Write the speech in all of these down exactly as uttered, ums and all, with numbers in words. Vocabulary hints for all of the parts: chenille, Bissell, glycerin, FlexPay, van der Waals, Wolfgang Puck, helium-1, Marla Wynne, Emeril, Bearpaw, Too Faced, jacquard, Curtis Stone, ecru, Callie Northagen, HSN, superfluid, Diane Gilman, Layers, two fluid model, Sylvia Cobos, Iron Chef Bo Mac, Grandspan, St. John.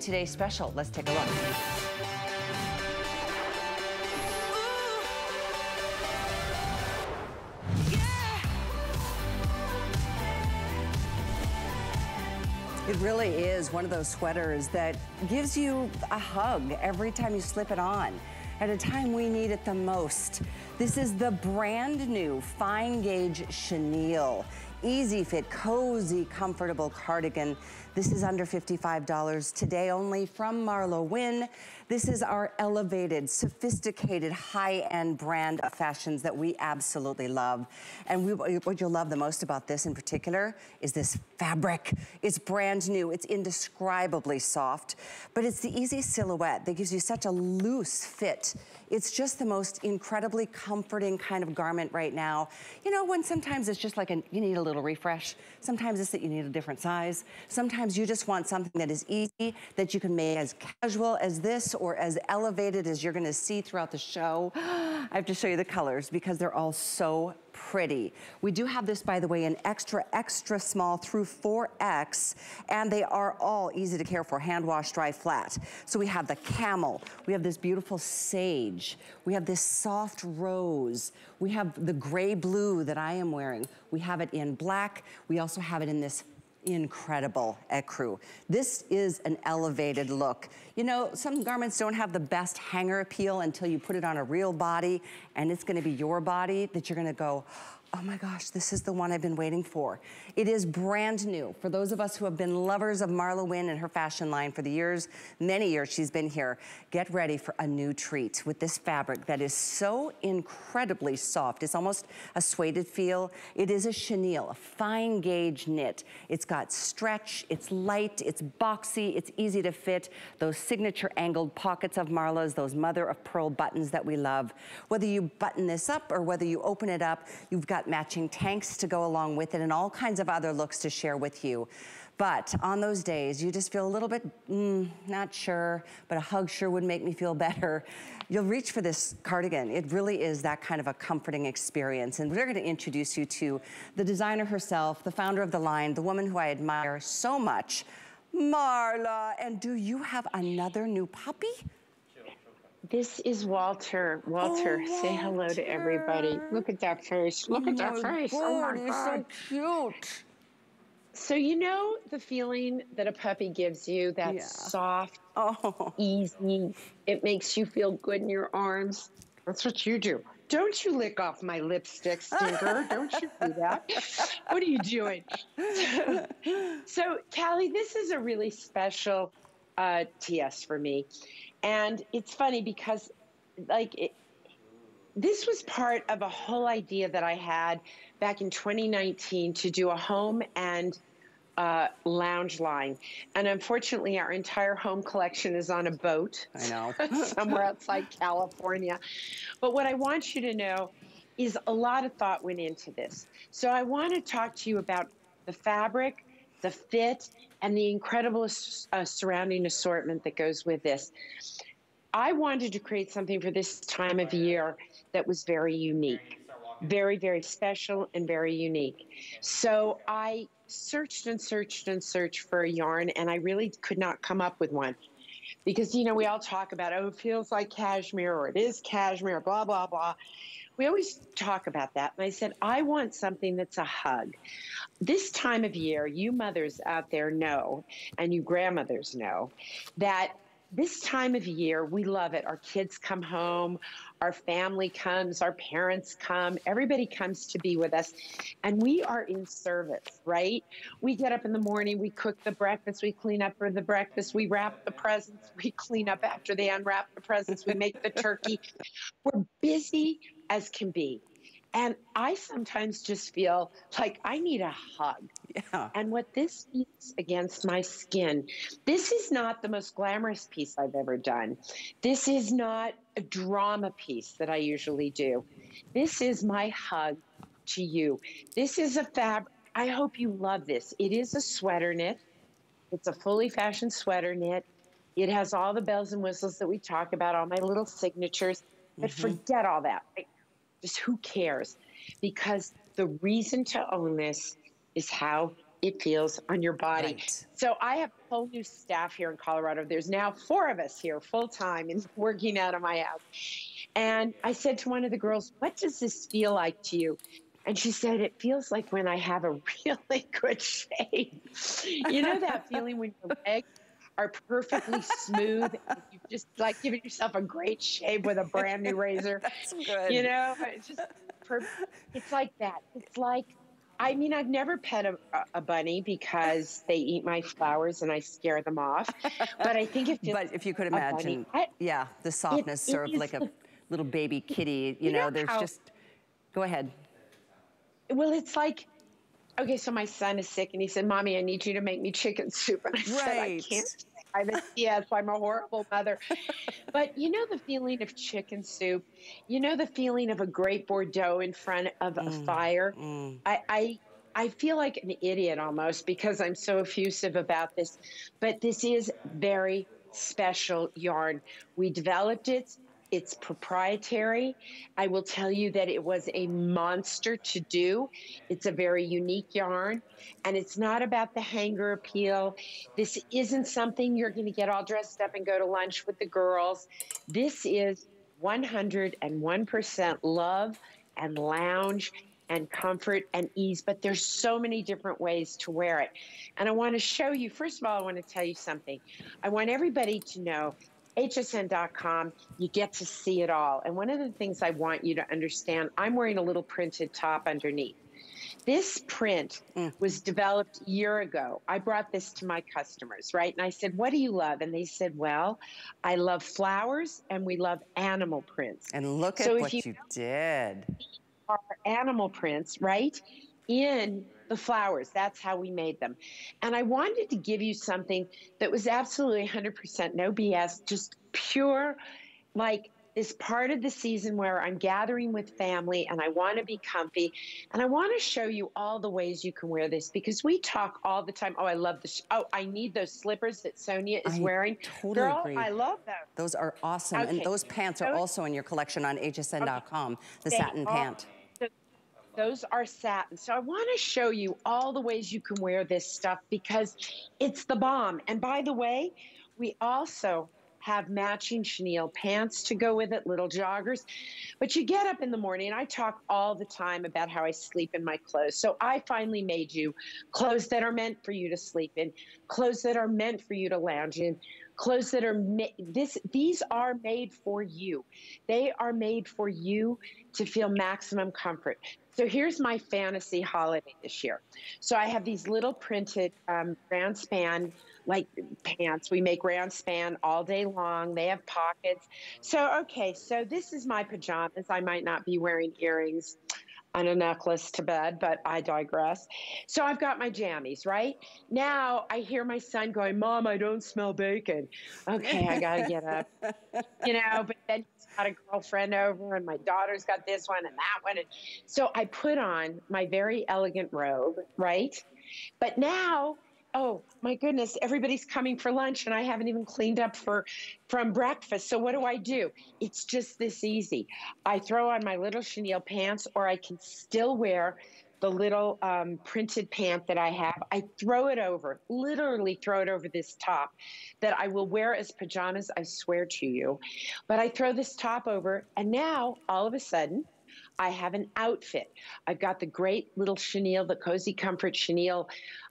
Today's special. Let's take a look. It really is one of those sweaters that gives you a hug every time you slip it on, at a time we need it the most. This is the brand new fine gauge chenille. Easy fit, cozy, comfortable cardigan. This is under fifty-five dollars today only from Marla Wynne. This is our elevated, sophisticated, high-end brand of fashions that we absolutely love. And we, what you'll love the most about this in particular is this fabric. It's brand new. It's indescribably soft, but it's the easy silhouette that gives you such a loose fit. It's just the most incredibly comforting kind of garment right now. You know, when sometimes it's just like an, you need a little refresh. Sometimes it's that you need a different size. Sometimes you just want something that is easy, that you can make as casual as this or as elevated as you're gonna see throughout the show. I have to show you the colors because they're all so pretty. We do have this, by the way, in extra, extra small through four X, and they are all easy to care for, hand wash, dry, flat. So we have the camel, we have this beautiful sage, we have this soft rose, we have the gray blue that I am wearing, we have it in black, we also have it in this incredible ecru. This is an elevated look. You know, some garments don't have the best hanger appeal until you put it on a real body, and it's gonna be your body that you're gonna go, oh my gosh, this is the one I've been waiting for. It is brand new. For those of us who have been lovers of Marla Wynne and her fashion line for the years, many years she's been here, get ready for a new treat with this fabric that is so incredibly soft. It's almost a suede feel. It is a chenille, a fine gauge knit. It's got stretch, it's light, it's boxy, it's easy to fit. Those signature angled pockets of Marla's, those mother of pearl buttons that we love. Whether you button this up or whether you open it up, you've got matching tanks to go along with it and all kinds of other looks to share with you. But on those days, you just feel a little bit, mm, not sure, but a hug sure would make me feel better. You'll reach for this cardigan. It really is that kind of a comforting experience. And we're gonna introduce you to the designer herself, the founder of the line, the woman who I admire so much, Marla. And do you have another new puppy? This is Walter. Walter, oh, say hello Walter. To everybody. Look at that face. Look at that face. Oh, my you're God. So cute. So you know the feeling that a puppy gives you, that yeah. soft, oh. easy, it makes you feel good in your arms. That's what you do. Don't you lick off my lipstick, stinker. Don't you do that. What are you doing? So, so Callie, this is a really special uh, T S for me. And it's funny because, like, it, this was part of a whole idea that I had back in twenty nineteen to do a home and uh, lounge line. And unfortunately, our entire home collection is on a boat. I know. Somewhere outside California. But what I want you to know is a lot of thought went into this. So I want to talk to you about the fabric, the fit, and the incredible uh, surrounding assortment that goes with this. I wanted to create something for this time of year that was very unique, very, very special and very unique. So I searched and searched and searched for a yarn, and I really could not come up with one. Because, you know, we all talk about, oh, it feels like cashmere, or it is cashmere, blah, blah, blah. We always talk about that. And I said, I want something that's a hug. This time of year, you mothers out there know, and you grandmothers know, that this time of year, we love it. Our kids come home, our family comes, our parents come, everybody comes to be with us. And we are in service, right? We get up in the morning, we cook the breakfast, we clean up for the breakfast, we wrap the presents, we clean up after they unwrap the presents, we make the turkey. We're busy as can be. And I sometimes just feel like I need a hug. Yeah. And what this is against my skin, this is not the most glamorous piece I've ever done. This is not a drama piece that I usually do. This is my hug to you. This is a fabric. I hope you love this. It is a sweater knit. It's a fully fashioned sweater knit. It has all the bells and whistles that we talk about, all my little signatures. But mm-hmm. forget all that. Right? Just who cares? Because the reason to own this is how it feels on your body. Right. So I have a whole new staff here in Colorado. There's now four of us here full time and working out of my house. And I said to one of the girls, what does this feel like to you? And she said, it feels like when I have a really good shave. You know that feeling when your legs are perfectly smooth and you've just like given yourself a great shave with a brand new razor? That's good. You know, it's just perfect. It's like that. It's like, I mean, I've never pet a, a bunny because they eat my flowers and I scare them off. But I think if you, but if you could imagine, bunny, I, yeah, the softness it, it of like a little baby kitty, you, you know, know, there's how, just, go ahead. Well, it's like, okay, so my son is sick, and he said, Mommy, I need you to make me chicken soup. And I right. said, I can't. I mean, yes, I'm a horrible mother. But you know the feeling of chicken soup? You know the feeling of a great Bordeaux in front of mm, a fire? Mm. I, I, I feel like an idiot almost because I'm so effusive about this. But this is very special yarn. We developed it. It's proprietary. I will tell you that it was a monster to do. It's a very unique yarn, and it's not about the hanger appeal. This isn't something you're gonna get all dressed up and go to lunch with the girls. This is one hundred and one percent love and lounge and comfort and ease, but there's so many different ways to wear it. And I wanna show you, first of all, I wanna tell you something. I want everybody to know H S N dot com, you get to see it all. And one of the things I want you to understand, I'm wearing a little printed top underneath. This print mm. was developed a year ago. I brought this to my customers, right? And I said, what do you love? And they said, well, I love flowers and we love animal prints. And look so at what you, you did. Our animal prints, right? In the flowers, that's how we made them. And I wanted to give you something that was absolutely one hundred percent no B S, just pure, like this part of the season where I'm gathering with family and I want to be comfy. And I want to show you all the ways you can wear this because we talk all the time. Oh, I love this. Oh, I need those slippers that Sonia is I wearing. Totally Girl, agree. I love them. Those are awesome. Okay. And those pants are those, also in your collection on H S N dot com, okay. the they satin are, pant. Those are satin. So I want to show you all the ways you can wear this stuff because it's the bomb. And by the way, we also have matching chenille pants to go with it, little joggers. But you get up in the morning, and I talk all the time about how I sleep in my clothes. So I finally made you clothes that are meant for you to sleep in, clothes that are meant for you to lounge in, clothes that are this these are made for you. They are made for you to feel maximum comfort. So here's my fantasy holiday this year. So I have these little printed um, Grandspan like pants. We make Grandspan all day long. They have pockets. So, okay, so this is my pajamas. I might not be wearing earrings on a necklace to bed, but I digress. So I've got my jammies, right? Now I hear my son going, Mom, I don't smell bacon. Okay, I gotta get up. You know, but then he's got a girlfriend over and my daughter's got this one and that one. And so I put on my very elegant robe, right? But now, oh my goodness, everybody's coming for lunch and I haven't even cleaned up for from breakfast. So what do I do? It's just this easy. I throw on my little chenille pants, or I can still wear the little um, printed pant that I have. I throw it over, literally throw it over this top that I will wear as pajamas, I swear to you. But I throw this top over, and now all of a sudden, I have an outfit. I've got the great little chenille, the Cozy Comfort chenille,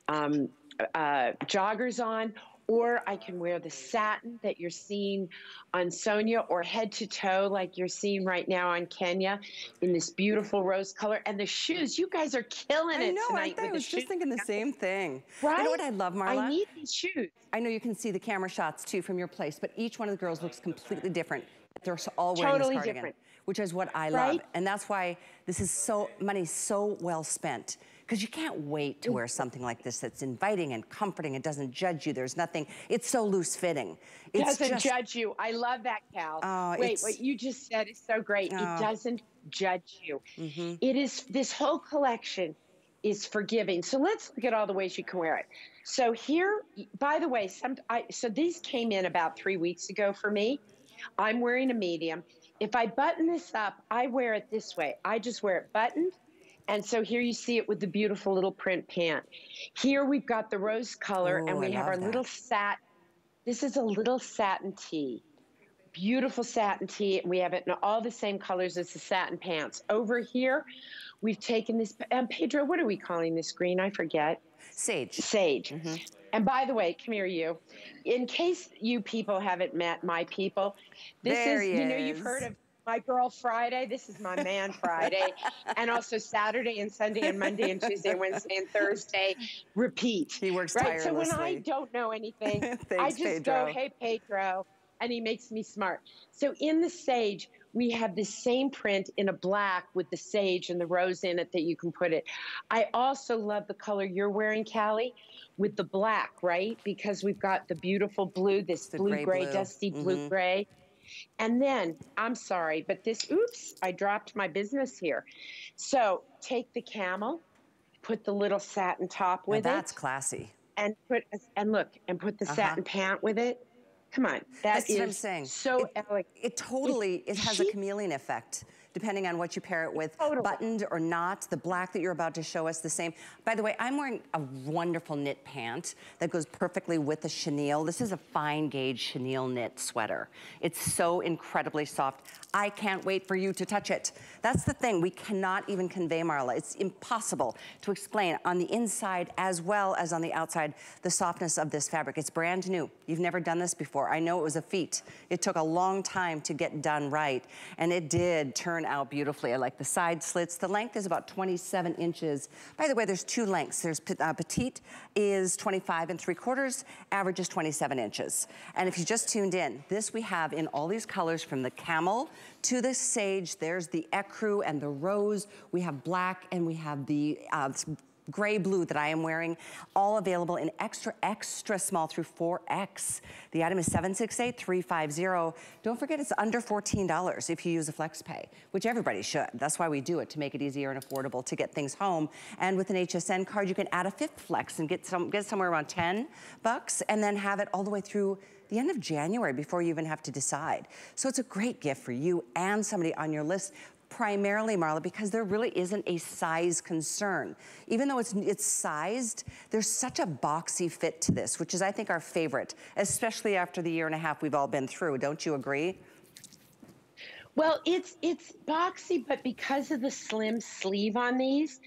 um, Uh, joggers on, or I can wear the satin that you're seeing on Sonia, or head to toe like you're seeing right now on Kenya in this beautiful rose color. And the shoes, you guys are killing it I know, tonight. I, I was just thinking the same thing. Right? You know what I love, Marla? I need these shoes. I know you can see the camera shots too from your place, but each one of the girls looks completely different. They're all wearing totally this cardigan, different. Which is what I love. Right? And that's why this is so, money so well spent. Because you can't wait to wear something like this that's inviting and comforting. It doesn't judge you. There's nothing. It's so loose-fitting. It doesn't just, judge you. I love that, Cal. Oh, wait, what you just said is so great. Oh. It doesn't judge you. Mm-hmm. It is, this whole collection is forgiving. So let's look at all the ways you can wear it. So here, by the way, some, I, so these came in about three weeks ago for me. I'm wearing a medium. If I button this up, I wear it this way. I just wear it buttoned. And so here you see it with the beautiful little print pant. Here we've got the rose color. Ooh, and we I have our that. little sat. This is a little satin tee. Beautiful satin tee. We have it in all the same colors as the satin pants. Over here, we've taken this, um, Pedro, what are we calling this green? I forget. Sage. Sage. Mm-hmm. And by the way, come here, you. In case you people haven't met my people, this there is, you is. know, you've heard of My Girl Friday. This is My Man Friday. And also Saturday and Sunday and Monday and Tuesday and Wednesday and Thursday. Repeat. He works right? tirelessly. So when I don't know anything, Thanks, I just Pedro. go, hey, Pedro. And he makes me smart. So in the sage, we have the same print in a black with the sage and the rose in it that you can put it. I also love the color you're wearing, Callie, with the black, right? Because we've got the beautiful blue, this blue-gray, dusty blue-gray. And then, I'm sorry, but this, oops, I dropped my business here. So take the camel, put the little satin top with it. That's classy. And put, and look, and put the satin pant with it. Come on, that That's is what I'm saying. so it, elegant. It totally, it has she, a chameleon effect, depending on what you pair it with, totally. buttoned or not. The black that you're about to show us, the same. By the way, I'm wearing a wonderful knit pant that goes perfectly with a chenille. This is a fine gauge chenille knit sweater. It's so incredibly soft. I can't wait for you to touch it. That's the thing, we cannot even convey, Marla. It's impossible to explain on the inside as well as on the outside, the softness of this fabric. It's brand new. You've never done this before. I know it was a feat. It took a long time to get done right, and it did turn out beautifully. I like the side slits. The length is about twenty-seven inches. By the way, there's two lengths. There's uh, petite is twenty-five and three quarters, average is twenty-seven inches. And if you just tuned in, this we have in all these colors from the camel to the sage. There's the ecru and the rose. We have black and we have the uh, gray blue that I am wearing, all available in extra, extra small through four X. The item is seven six eight three five zero. Don't forget it's under fourteen dollars if you use a flex pay, which everybody should. That's why we do it, to make it easier and affordable to get things home. And with an H S N card, you can add a fifth flex and get some, get somewhere around ten bucks, and then have it all the way through the end of January before you even have to decide. So it's a great gift for you and somebody on your list. Primarily, Marla, because there really isn't a size concern. Even though it's it's sized, there's such a boxy fit to this, which is, I think, our favorite, especially after the year and a half we've all been through. Don't you agree? Well, it's it's boxy, but because of the slim sleeve on these,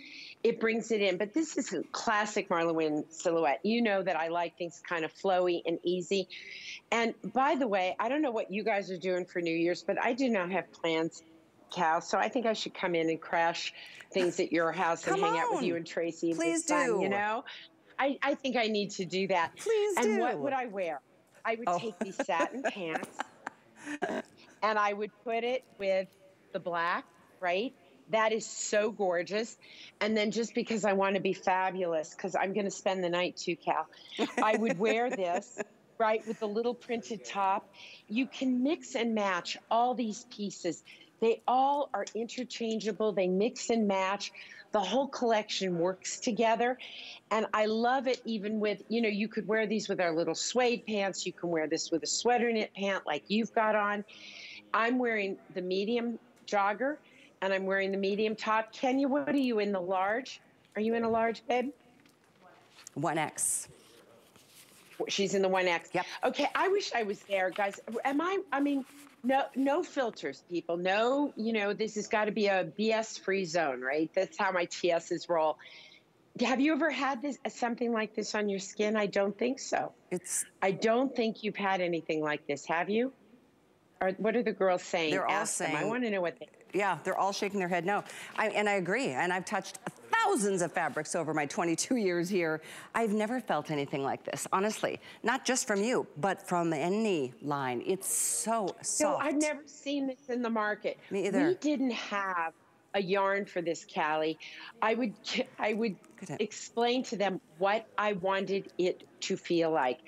it brings it in. But this is a classic Marla Wynne silhouette. You know that I like things kind of flowy and easy. And by the way, I don't know what you guys are doing for New Year's, but I do not have plans, Cal, so I think I should come in and crash things at your house and come hang on. out with you and Tracy. Please do. Time, you know, I, I think I need to do that. Please and do. And what would I wear? I would oh. take these satin pants and I would put it with the black, right? That is so gorgeous. And then just because I want to be fabulous, because I'm going to spend the night too, Cal, I would wear this, right, with the little printed top. You can mix and match all these pieces. They all are interchangeable. They mix and match. The whole collection works together. And I love it even with, you know, you could wear these with our little suede pants. You can wear this with a sweater knit pant like you've got on. I'm wearing the medium jogger and I'm wearing the medium top. Kenya, what are you in, the large? Are you in a large, babe? one X. She's in the one X. Yep. Okay, I wish I was there, guys. Am I, I mean... No, no filters, people. No, you know, this has got to be a B S-free zone, right? That's how my T S's roll. Have you ever had this, something like this on your skin? I don't think so. It's. I don't think you've had anything like this, have you? Or what are the girls saying? They're all Ask saying. Them. I want to know what they. Yeah, they're all shaking their head no. I, and I agree. And I've touched thousands of fabrics over my twenty-two years here. I've never felt anything like this, honestly. Not just from you, but from any line. It's so soft. No, I've never seen this in the market. Me either. We didn't have a yarn for this, Callie. I would, I would explain to them what I wanted it to feel like.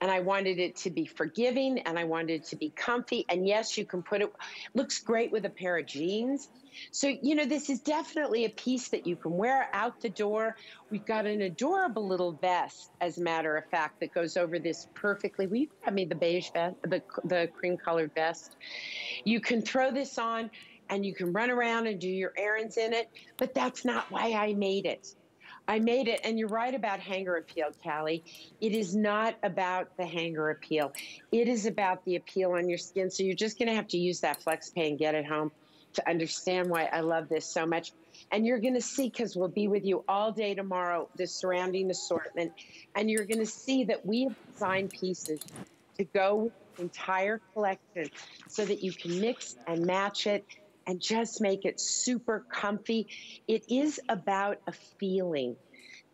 And I wanted it to be forgiving, and I wanted it to be comfy. And yes, you can put it, looks great with a pair of jeans. So, you know, this is definitely a piece that you can wear out the door. We've got an adorable little vest, as a matter of fact, that goes over this perfectly. Will you grab me the beige vest, the, the cream colored vest? You can throw this on. and you can run around and do your errands in it, but that's not why I made it. I made it, and you're right about hanger appeal, Callie. It is not about the hanger appeal. It is about the appeal on your skin, so you're just gonna have to use that FlexPay and Get It Home to understand why I love this so much. And you're gonna see, because we'll be with you all day tomorrow, the surrounding assortment, and you're gonna see that we have designed pieces to go with the entire collection so that you can mix and match it and just make it super comfy. It is about a feeling.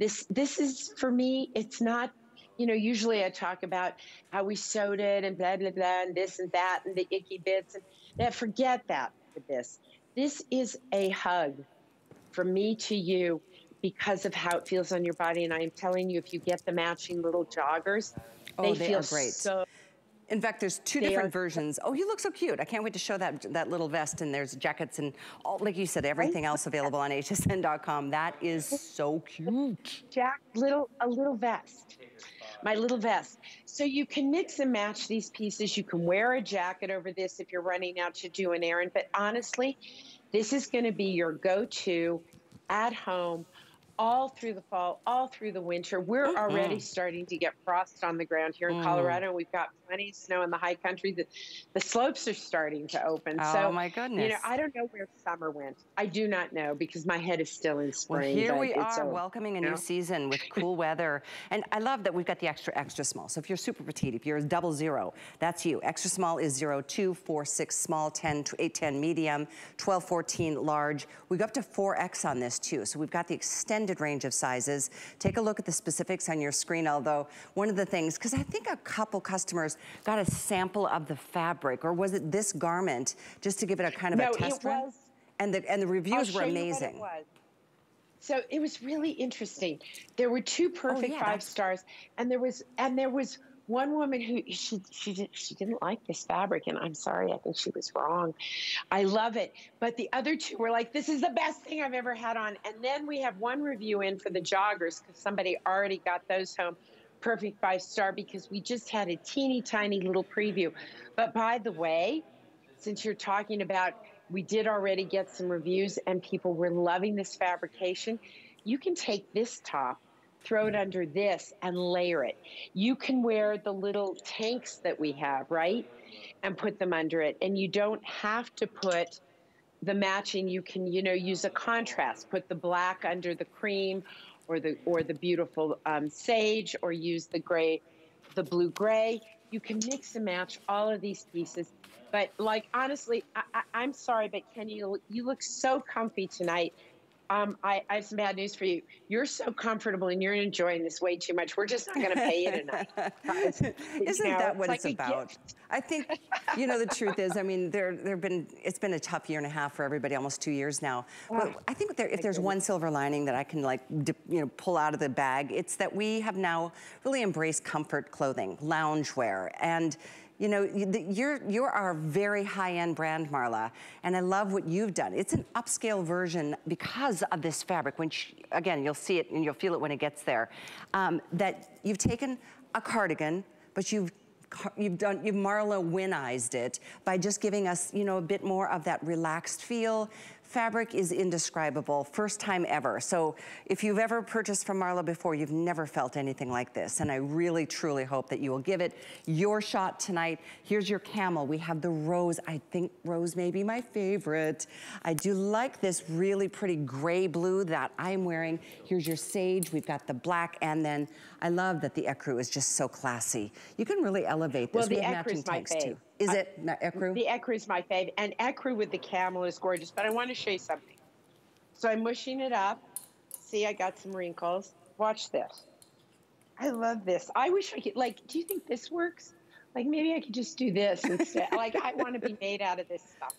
This, this is, for me, it's not, you know, usually I talk about how we sewed it and blah, blah, blah, and this and that and the icky bits. And that, forget that for this. This is a hug from me to you because of how it feels on your body. And I am telling you, if you get the matching little joggers, oh, they, they feel great. So in fact, there's two they different versions. Oh, you look so cute. I can't wait to show that that little vest, and there's jackets and all, like you said, everything else available on H S N dot com. That is so cute. Jack, little, a little vest. My little vest. So you can mix and match these pieces. You can wear a jacket over this if you're running out to do an errand. But honestly, this is gonna be your go-to at home all through the fall, all through the winter. We're mm-hmm. already starting to get frost on the ground here in mm. Colorado. We've got plenty of snow in the high country. The, the slopes are starting to open. Oh, so, my goodness. You know, I don't know where summer went. I do not know, because my head is still in spring. Well, here we are, old, welcoming a you know? new season with cool weather. And I love that we've got the extra, extra small. So if you're super petite, if you're double zero, that's you. Extra small is zero, two, four, six, small, ten, eight, ten, medium, twelve, fourteen, large. We've got up to four X on this too. So we've got the extended range of sizes. Take a look at the specifics on your screen, although one of the things, because I think a couple customers got a sample of the fabric, or was it this garment, just to give it a kind of no, a test run? Was, and, the, and the reviews were amazing. It was. So it was really interesting. There were two perfect oh, yeah, five stars, and there was and there was one woman who, she, she, did, she didn't like this fabric, and I'm sorry, I think she was wrong. I love it. But the other two were like, this is the best thing I've ever had on. And then we have one review in for the joggers, because somebody already got those home. Perfect five star, because we just had a teeny tiny little preview. But by the way, since you're talking about, we did already get some reviews and people were loving this fabrication. You can take this top, throw it under this and layer it. You can wear the little tanks that we have, right? And put them under it. And you don't have to put the matching. You can, you know, use a contrast. Put the black under the cream or the or the beautiful um, sage, or use the gray, the blue gray. You can mix and match all of these pieces. But like, honestly, I, I, I'm sorry, but Ken, you, you look so comfy tonight. Um, I, I have some bad news for you. You're so comfortable and you're enjoying this way too much. We're just not going to pay you tonight. Isn't you know, that what it's, like it's about? Gift. I think, you know, the truth is, I mean, there, there've been, it's been a tough year and a half for everybody, almost two years now. Oh, but I think there, if there's one silver lining that I can like, dip, you know, pull out of the bag, it's that we have now really embraced comfort clothing, loungewear, and you know, you're, you're our very high-end brand, Marla, and I love what you've done. It's an upscale version because of this fabric, which, again, you'll see it and you'll feel it when it gets there, um, that you've taken a cardigan, but you've You've done, you've Marla Wynne-ized it by just giving us, you know, a bit more of that relaxed feel. Fabric is indescribable, first time ever. So if you've ever purchased from Marla before, you've never felt anything like this. And I really, truly hope that you will give it your shot tonight. Here's your camel. We have the rose. I think rose may be my favorite. I do like this really pretty gray blue that I'm wearing. Here's your sage. We've got the black. And then I love that the ecru is just so classy. You can really elevate this. Well, the ecru is my fave. Is it I, not ecru? The ecru is my fave, and ecru with the camel is gorgeous. But I want to show you something. So I'm mushing it up. See, I got some wrinkles. Watch this. I love this. I wish I could. Like, do you think this works? Like, maybe I could just do this instead. Like, I want to be made out of this stuff.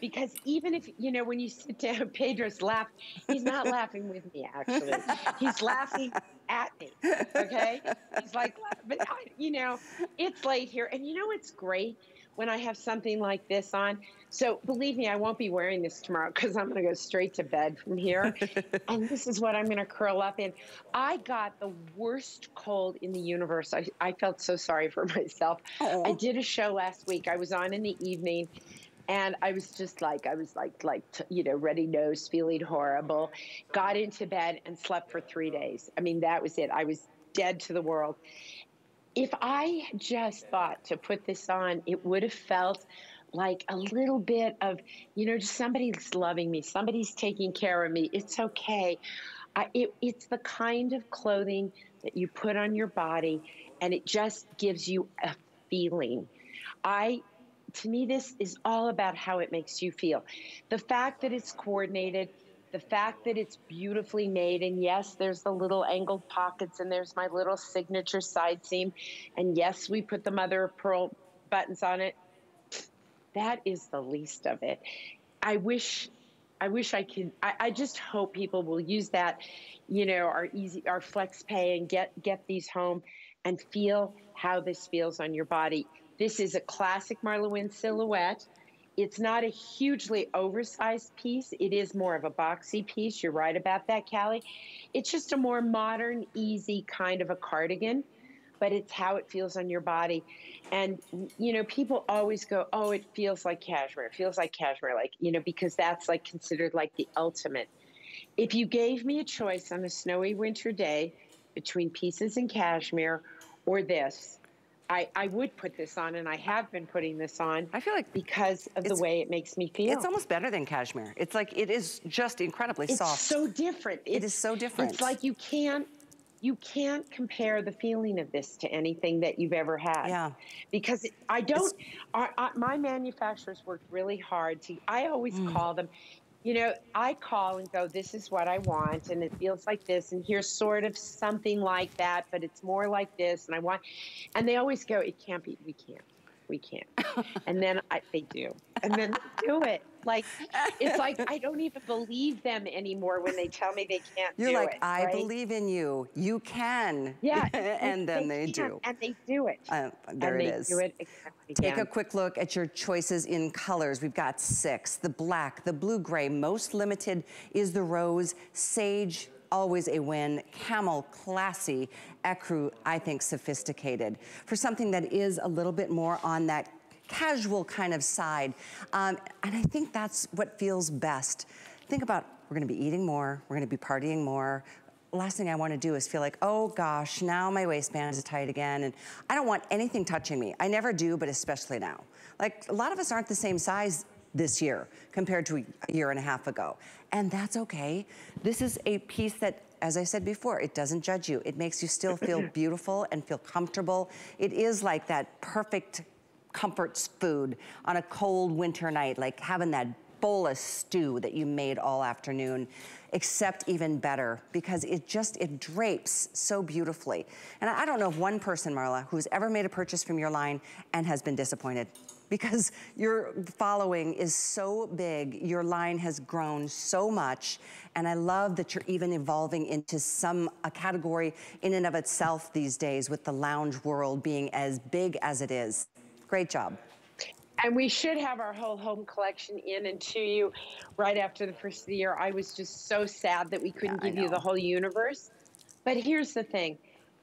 Because even if, you know, when you sit down, Pedro's laughing. He's not laughing with me, actually. He's laughing at me, okay? He's like, but, I, you know, it's late here. And you know what's great? When I have something like this on. So believe me, I won't be wearing this tomorrow because I'm gonna go straight to bed from here. And this is what I'm gonna curl up in. I got the worst cold in the universe. I, I felt so sorry for myself. Oh. I did a show last week. I was on in the evening And I was just like, I was like, like, you know, runny nose, feeling horrible, got into bed and slept for three days. I mean, that was it. I was dead to the world. If I had just thought to put this on, it would have felt like a little bit of, you know, just somebody's loving me, somebody's taking care of me, it's okay. I, it, it's the kind of clothing that you put on your body and it just gives you a feeling. I, to me, this is all about how it makes you feel. The fact that it's coordinated, the fact that it's beautifully made, and yes, there's the little angled pockets and there's my little signature side seam, and yes, we put the mother of pearl buttons on it. That is the least of it. I wish I wish I could, I, I just hope people will use that, you know, our easy, our flex pay and get, get these home and feel how this feels on your body. This is a classic Marla Wynne silhouette. It's not a hugely oversized piece. It is more of a boxy piece. You're right about that, Callie. It's just a more modern, easy kind of a cardigan, but it's how it feels on your body. And, you know, people always go, oh, it feels like cashmere. It feels like cashmere, like, you know, because that's like considered like the ultimate. If you gave me a choice on a snowy winter day between pieces and cashmere or this, I, I would put this on, and I have been putting this on. I feel like because of the way it makes me feel. It's almost better than cashmere. It's like, it is just incredibly it's soft. It's so different. It's, it is so different. It's like you can't, you can't compare the feeling of this to anything that you've ever had. Yeah. Because I don't, our, our, my manufacturers worked really hard to, I always mm. call them, you know, I call and go, this is what I want, and it feels like this, and here's sort of something like that, but it's more like this, and I want, and they always go, it can't be, we can't, we can't. And then I, they do, and then they do it. Like, it's like, I don't even believe them anymore when they tell me they can't You're do like, it. You're like, I right? believe in you. You can. Yeah. And then they, they do. And they do it. Uh, there and it they is. do it exactly Take down. a quick look at your choices in colors. We've got six. The black, the blue-gray, most limited is the rose, sage, always a win, camel, classy, ecru, I think sophisticated. For something that is a little bit more on that casual kind of side. Um, and I think that's what feels best. Think about, we're gonna be eating more, we're gonna be partying more. Last thing I wanna do is feel like, oh gosh, now my waistband is tight again, and I don't want anything touching me. I never do, but especially now. Like, a lot of us aren't the same size this year compared to a year and a half ago. And that's okay. This is a piece that, as I said before, it doesn't judge you. It makes you still feel beautiful and feel comfortable. It is like that perfect comfort food on a cold winter night, like having that bowl of stew that you made all afternoon, except even better, because it just, it drapes so beautifully. And I don't know of one person, Marla, who's ever made a purchase from your line and has been disappointed, because your following is so big, your line has grown so much, and I love that you're even evolving into some, a category in and of itself these days, with the lounge world being as big as it is. Great job. And we should have our whole home collection in and to you right after the first of the year. I was just so sad that we couldn't yeah, give you the whole universe. But here's the thing.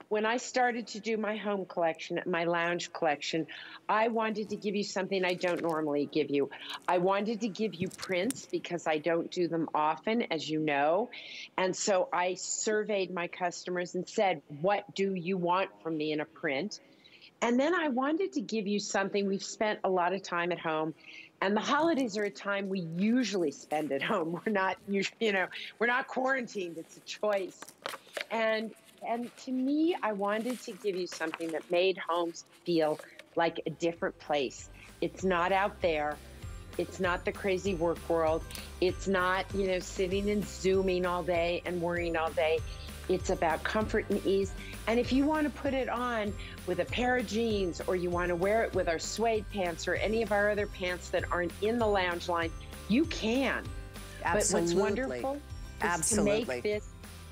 When I started to do my home collection, my lounge collection, I wanted to give you something I don't normally give you. I wanted to give you prints because I don't do them often, as you know. And so I surveyed my customers and said, what do you want from me in a print? And then I wanted to give you something. We've spent a lot of time at home, and the holidays are a time we usually spend at home. We're not, you know, we're not quarantined. It's a choice. And, and to me, I wanted to give you something that made homes feel like a different place. It's not out there. It's not the crazy work world. It's not, you know, sitting and Zooming all day and worrying all day. It's about comfort and ease. And if you want to put it on with a pair of jeans, or you want to wear it with our suede pants or any of our other pants that aren't in the lounge line, you can. Absolutely. But what's wonderful Absolutely. is to make this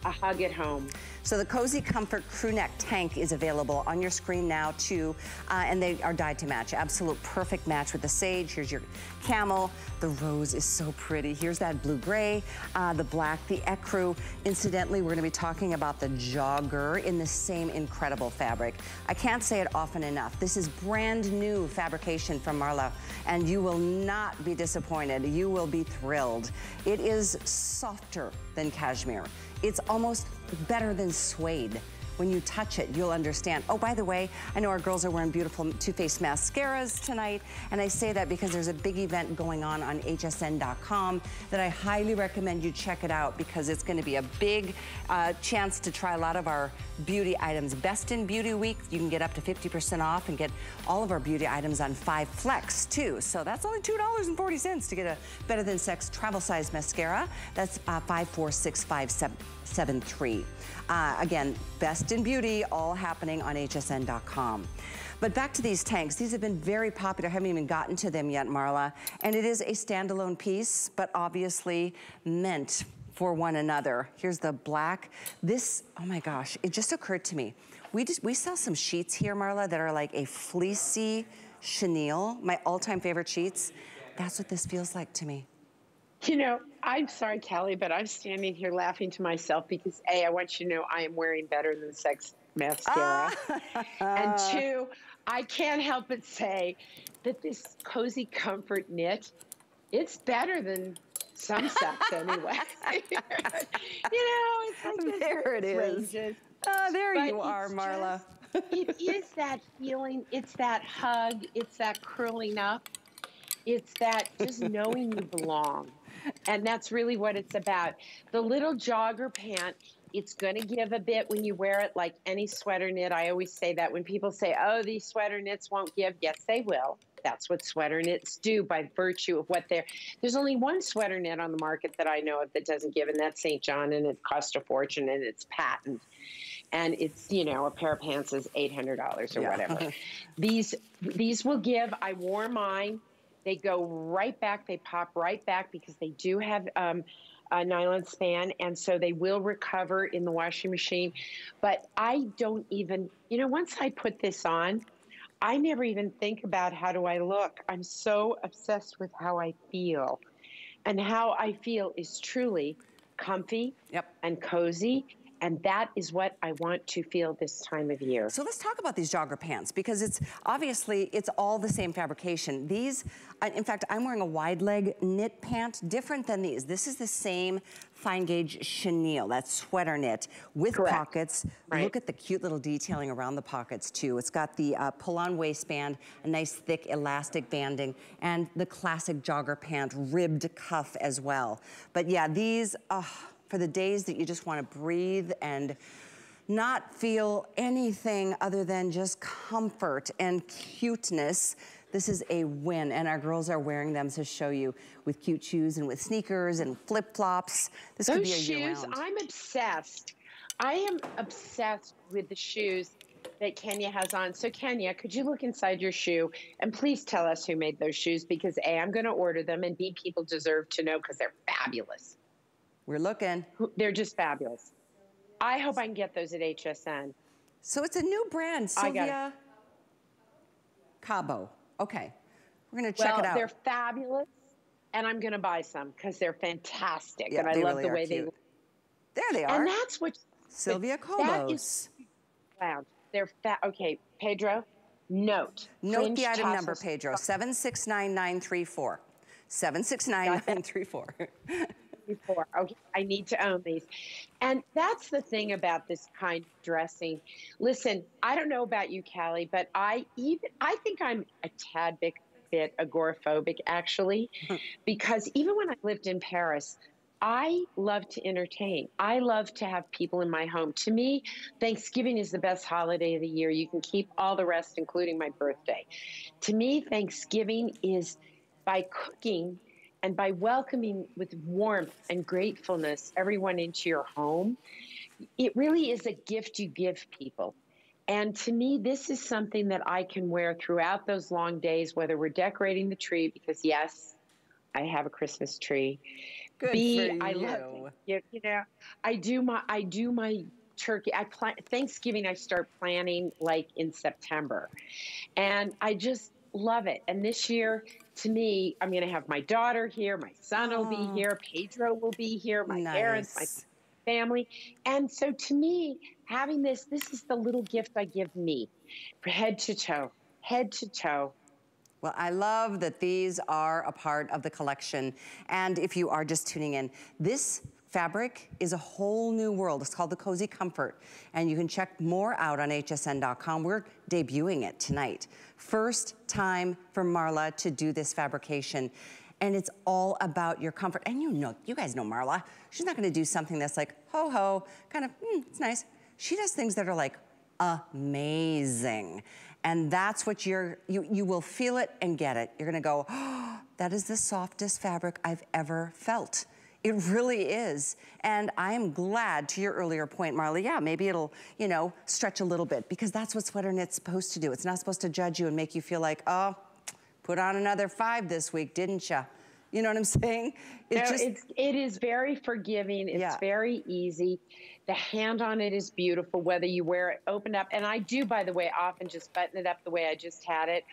a hug at home. So the Cozy Comfort Crew Neck Tank is available on your screen now too, uh, and they are dyed to match. Absolute perfect match with the sage. Here's your camel. The rose is so pretty. Here's that blue-gray, uh, the black, the ecru. Incidentally, we're gonna be talking about the jogger in the same incredible fabric. I can't say it often enough. This is brand new fabrication from Marla, and you will not be disappointed. You will be thrilled. It is softer than cashmere. It's almost better than suede. When you touch it, you'll understand. Oh, by the way, I know our girls are wearing beautiful Too Faced mascaras tonight, and I say that because there's a big event going on on H S N dot com that I highly recommend you check it out, because it's gonna be a big uh, chance to try a lot of our beauty items. Best in Beauty Week, you can get up to fifty percent off and get all of our beauty items on five Flex too. So that's only two dollars and forty cents to get a Better Than Sex travel size mascara. That's uh, five four six five seven three. Uh, again, Best in Beauty, all happening on H S N dot com. But back to these tanks. These have been very popular. I haven't even gotten to them yet, Marla. And it is a standalone piece, but obviously meant for one another. Here's the black. This, oh my gosh, it just occurred to me. We just we sell some sheets here, Marla, that are like a fleecy chenille, my all-time favorite sheets. That's what this feels like to me. You know, I'm sorry, Callie, but I'm standing here laughing to myself because, A, I want you to know I am wearing Better Than Sex mascara. Ah. And two, I can't help but say that this Cozy Comfort knit, it's better than some stuff anyway. You know, it's like there it ranges. Is. Oh, there but you are, Marla. Just, it is that feeling. It's that hug. It's that curling up. It's that just knowing you belong. And that's really what it's about. The little jogger pant, it's gonna give a bit when you wear it, like any sweater knit. I always say that when people say, oh, these sweater knits won't give. Yes, they will. That's what sweater knits do by virtue of what they're, there's only one sweater knit on the market that I know of that doesn't give, and that's Saint John, and it costs a fortune, and it's patent. And it's, you know, a pair of pants is eight hundred dollars or yeah. whatever. These, these will give. I wore mine. They go right back. They pop right back because they do have um, a nylon span, and so they will recover in the washing machine. But I don't even, you know, once I put this on, I never even think about how do I look. I'm so obsessed with how I feel. And how I feel is truly comfy yep. and cozy. And that is what I want to feel this time of year. So let's talk about these jogger pants, because it's obviously, it's all the same fabrication. These, in fact, I'm wearing a wide leg knit pant, different than these. This is the same fine gauge chenille, that sweater knit with Correct. Pockets. Right. Look at the cute little detailing around the pockets too. It's got the uh, pull-on waistband, a nice thick elastic banding, and the classic jogger pant ribbed cuff as well. But yeah, these, uh, for the days that you just want to breathe and not feel anything other than just comfort and cuteness, this is a win. And our girls are wearing them to show you with cute shoes and with sneakers and flip-flops. This Those could be a year-round. Those shoes, I'm obsessed. I am obsessed with the shoes that Kenya has on. So Kenya, could you look inside your shoe and please tell us who made those shoes, because A, I'm gonna order them, and B, people deserve to know because they're fabulous. We're looking. They're just fabulous. I hope I can get those at H S N. So it's a new brand, Sylvia Cobos. Okay, we're gonna check well, it out. They're fabulous, and I'm gonna buy some because they're fantastic, yeah, and I love really the way cute. They look. There they are. And that's what Sylvia Cobos. That is loud. They're fat. Okay, Pedro. Note. Note the item number, Pedro. Seven six nine nine three four. Seven six nine nine three four. Before. Okay, I need to own these. And that's the thing about this kind of dressing. Listen, I don't know about you, Callie, but I even I think I'm a tad bit, bit agoraphobic, actually, because even when I lived in Paris, I love to entertain. I love to have people in my home. To me, Thanksgiving is the best holiday of the year. You can keep all the rest, including my birthday. To me, Thanksgiving is by cooking and by welcoming with warmth and gratefulness everyone into your home. It really is a gift you give people. And to me, this is something that I can wear throughout those long days, whether we're decorating the tree, because yes, I have a Christmas tree, Good B, for I you. Love you. You know, I do my I do my turkey. I plan Thanksgiving. I start planning like in September, and I just love it. And this year, to me, I'm going to have my daughter here. My son oh. will be here. Pedro will be here. My nice. parents. My family. And so to me, having this, this is the little gift I give me, head to toe, head to toe. Well, I love that these are a part of the collection. And if you are just tuning in, this fabric is a whole new world. It's called the Cozy Comfort. And you can check more out on H S N dot com. We're debuting it tonight. First time for Marla to do this fabrication. And it's all about your comfort. And you know, you guys know Marla. She's not gonna do something that's like, ho ho, kind of, mm, it's nice. She does things that are like amazing. And that's what you're, you, you will feel it and get it. You're gonna go, oh, that is the softest fabric I've ever felt. It really is. And I am glad, to your earlier point, Marla, yeah, maybe it'll, you know, stretch a little bit, because that's what sweater knit's supposed to do. It's not supposed to judge you and make you feel like, oh, put on another five this week, didn't ya? You know what I'm saying? It, no, just... it's, it is very forgiving. It's yeah. very easy. The hand on it is beautiful, whether you wear it opened up. And I do, by the way, often just button it up the way I just had it.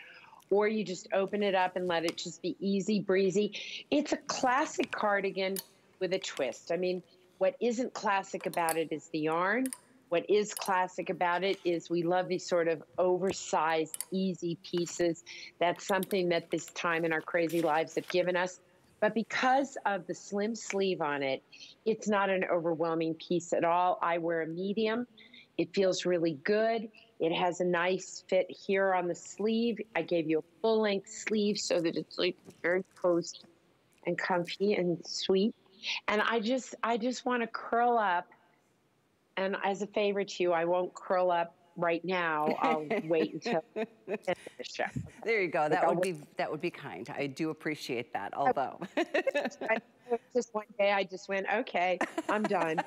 Or you just open it up and let it just be easy breezy. It's a classic cardigan with a twist. I mean, what isn't classic about it is the yarn. What is classic about it is we love these sort of oversized, easy pieces. That's something that this time in our crazy lives have given us. But because of the slim sleeve on it, it's not an overwhelming piece at all. I wear a medium. It feels really good. It has a nice fit here on the sleeve. I gave you a full length sleeve so that it's like very cozy and comfy and sweet. And I just, I just want to curl up. And as a favor to you, I won't curl up right now. I'll wait until the show. There you go. That like would be that would be kind. I do appreciate that. Although, I, just one day, I just went, okay, I'm done.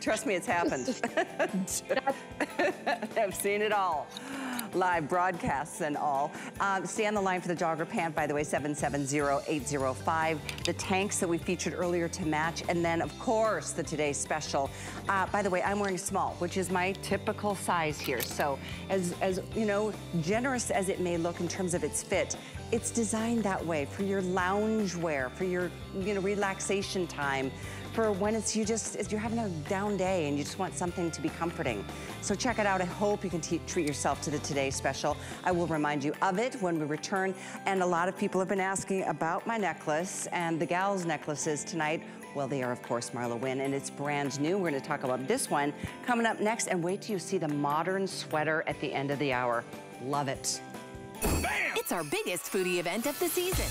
Trust me, it's happened. I've seen it all. Live broadcasts and all. Um, stay on the line for the jogger pant, by the way, seven seven zero, eight zero five. The tanks that we featured earlier to match, and then, of course, the Today Special. Uh, by the way, I'm wearing small, which is my typical size here. So as, as, you know, generous as it may look in terms of its fit, it's designed that way for your lounge wear, for your, you know, relaxation time, for when it's you just you're having a down day and you just want something to be comforting. So check it out. I hope you can treat yourself to the Today Special. I will remind you of it when we return. And a lot of people have been asking about my necklace and the gals necklaces tonight. Well, they are, of course, Marla Wynne, and it's brand new. We're going to talk about this one coming up next, and wait till you see the modern sweater at the end of the hour. Love it. Bam! It's our biggest foodie event of the season.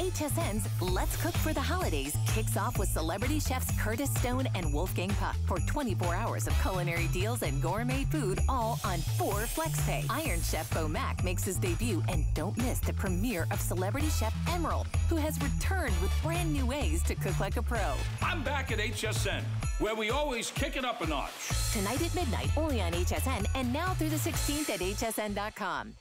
H S N's Let's Cook for the Holidays kicks off with celebrity chefs Curtis Stone and Wolfgang Puck for twenty-four hours of culinary deals and gourmet food, all on four FlexPay. Iron Chef Bo Mac makes his debut, and don't miss the premiere of celebrity chef Emeril, who has returned with brand new ways to cook like a pro. I'm back at H S N, where we always kick it up a notch. Tonight at midnight, only on H S N, and now through the sixteenth at H S N dot com.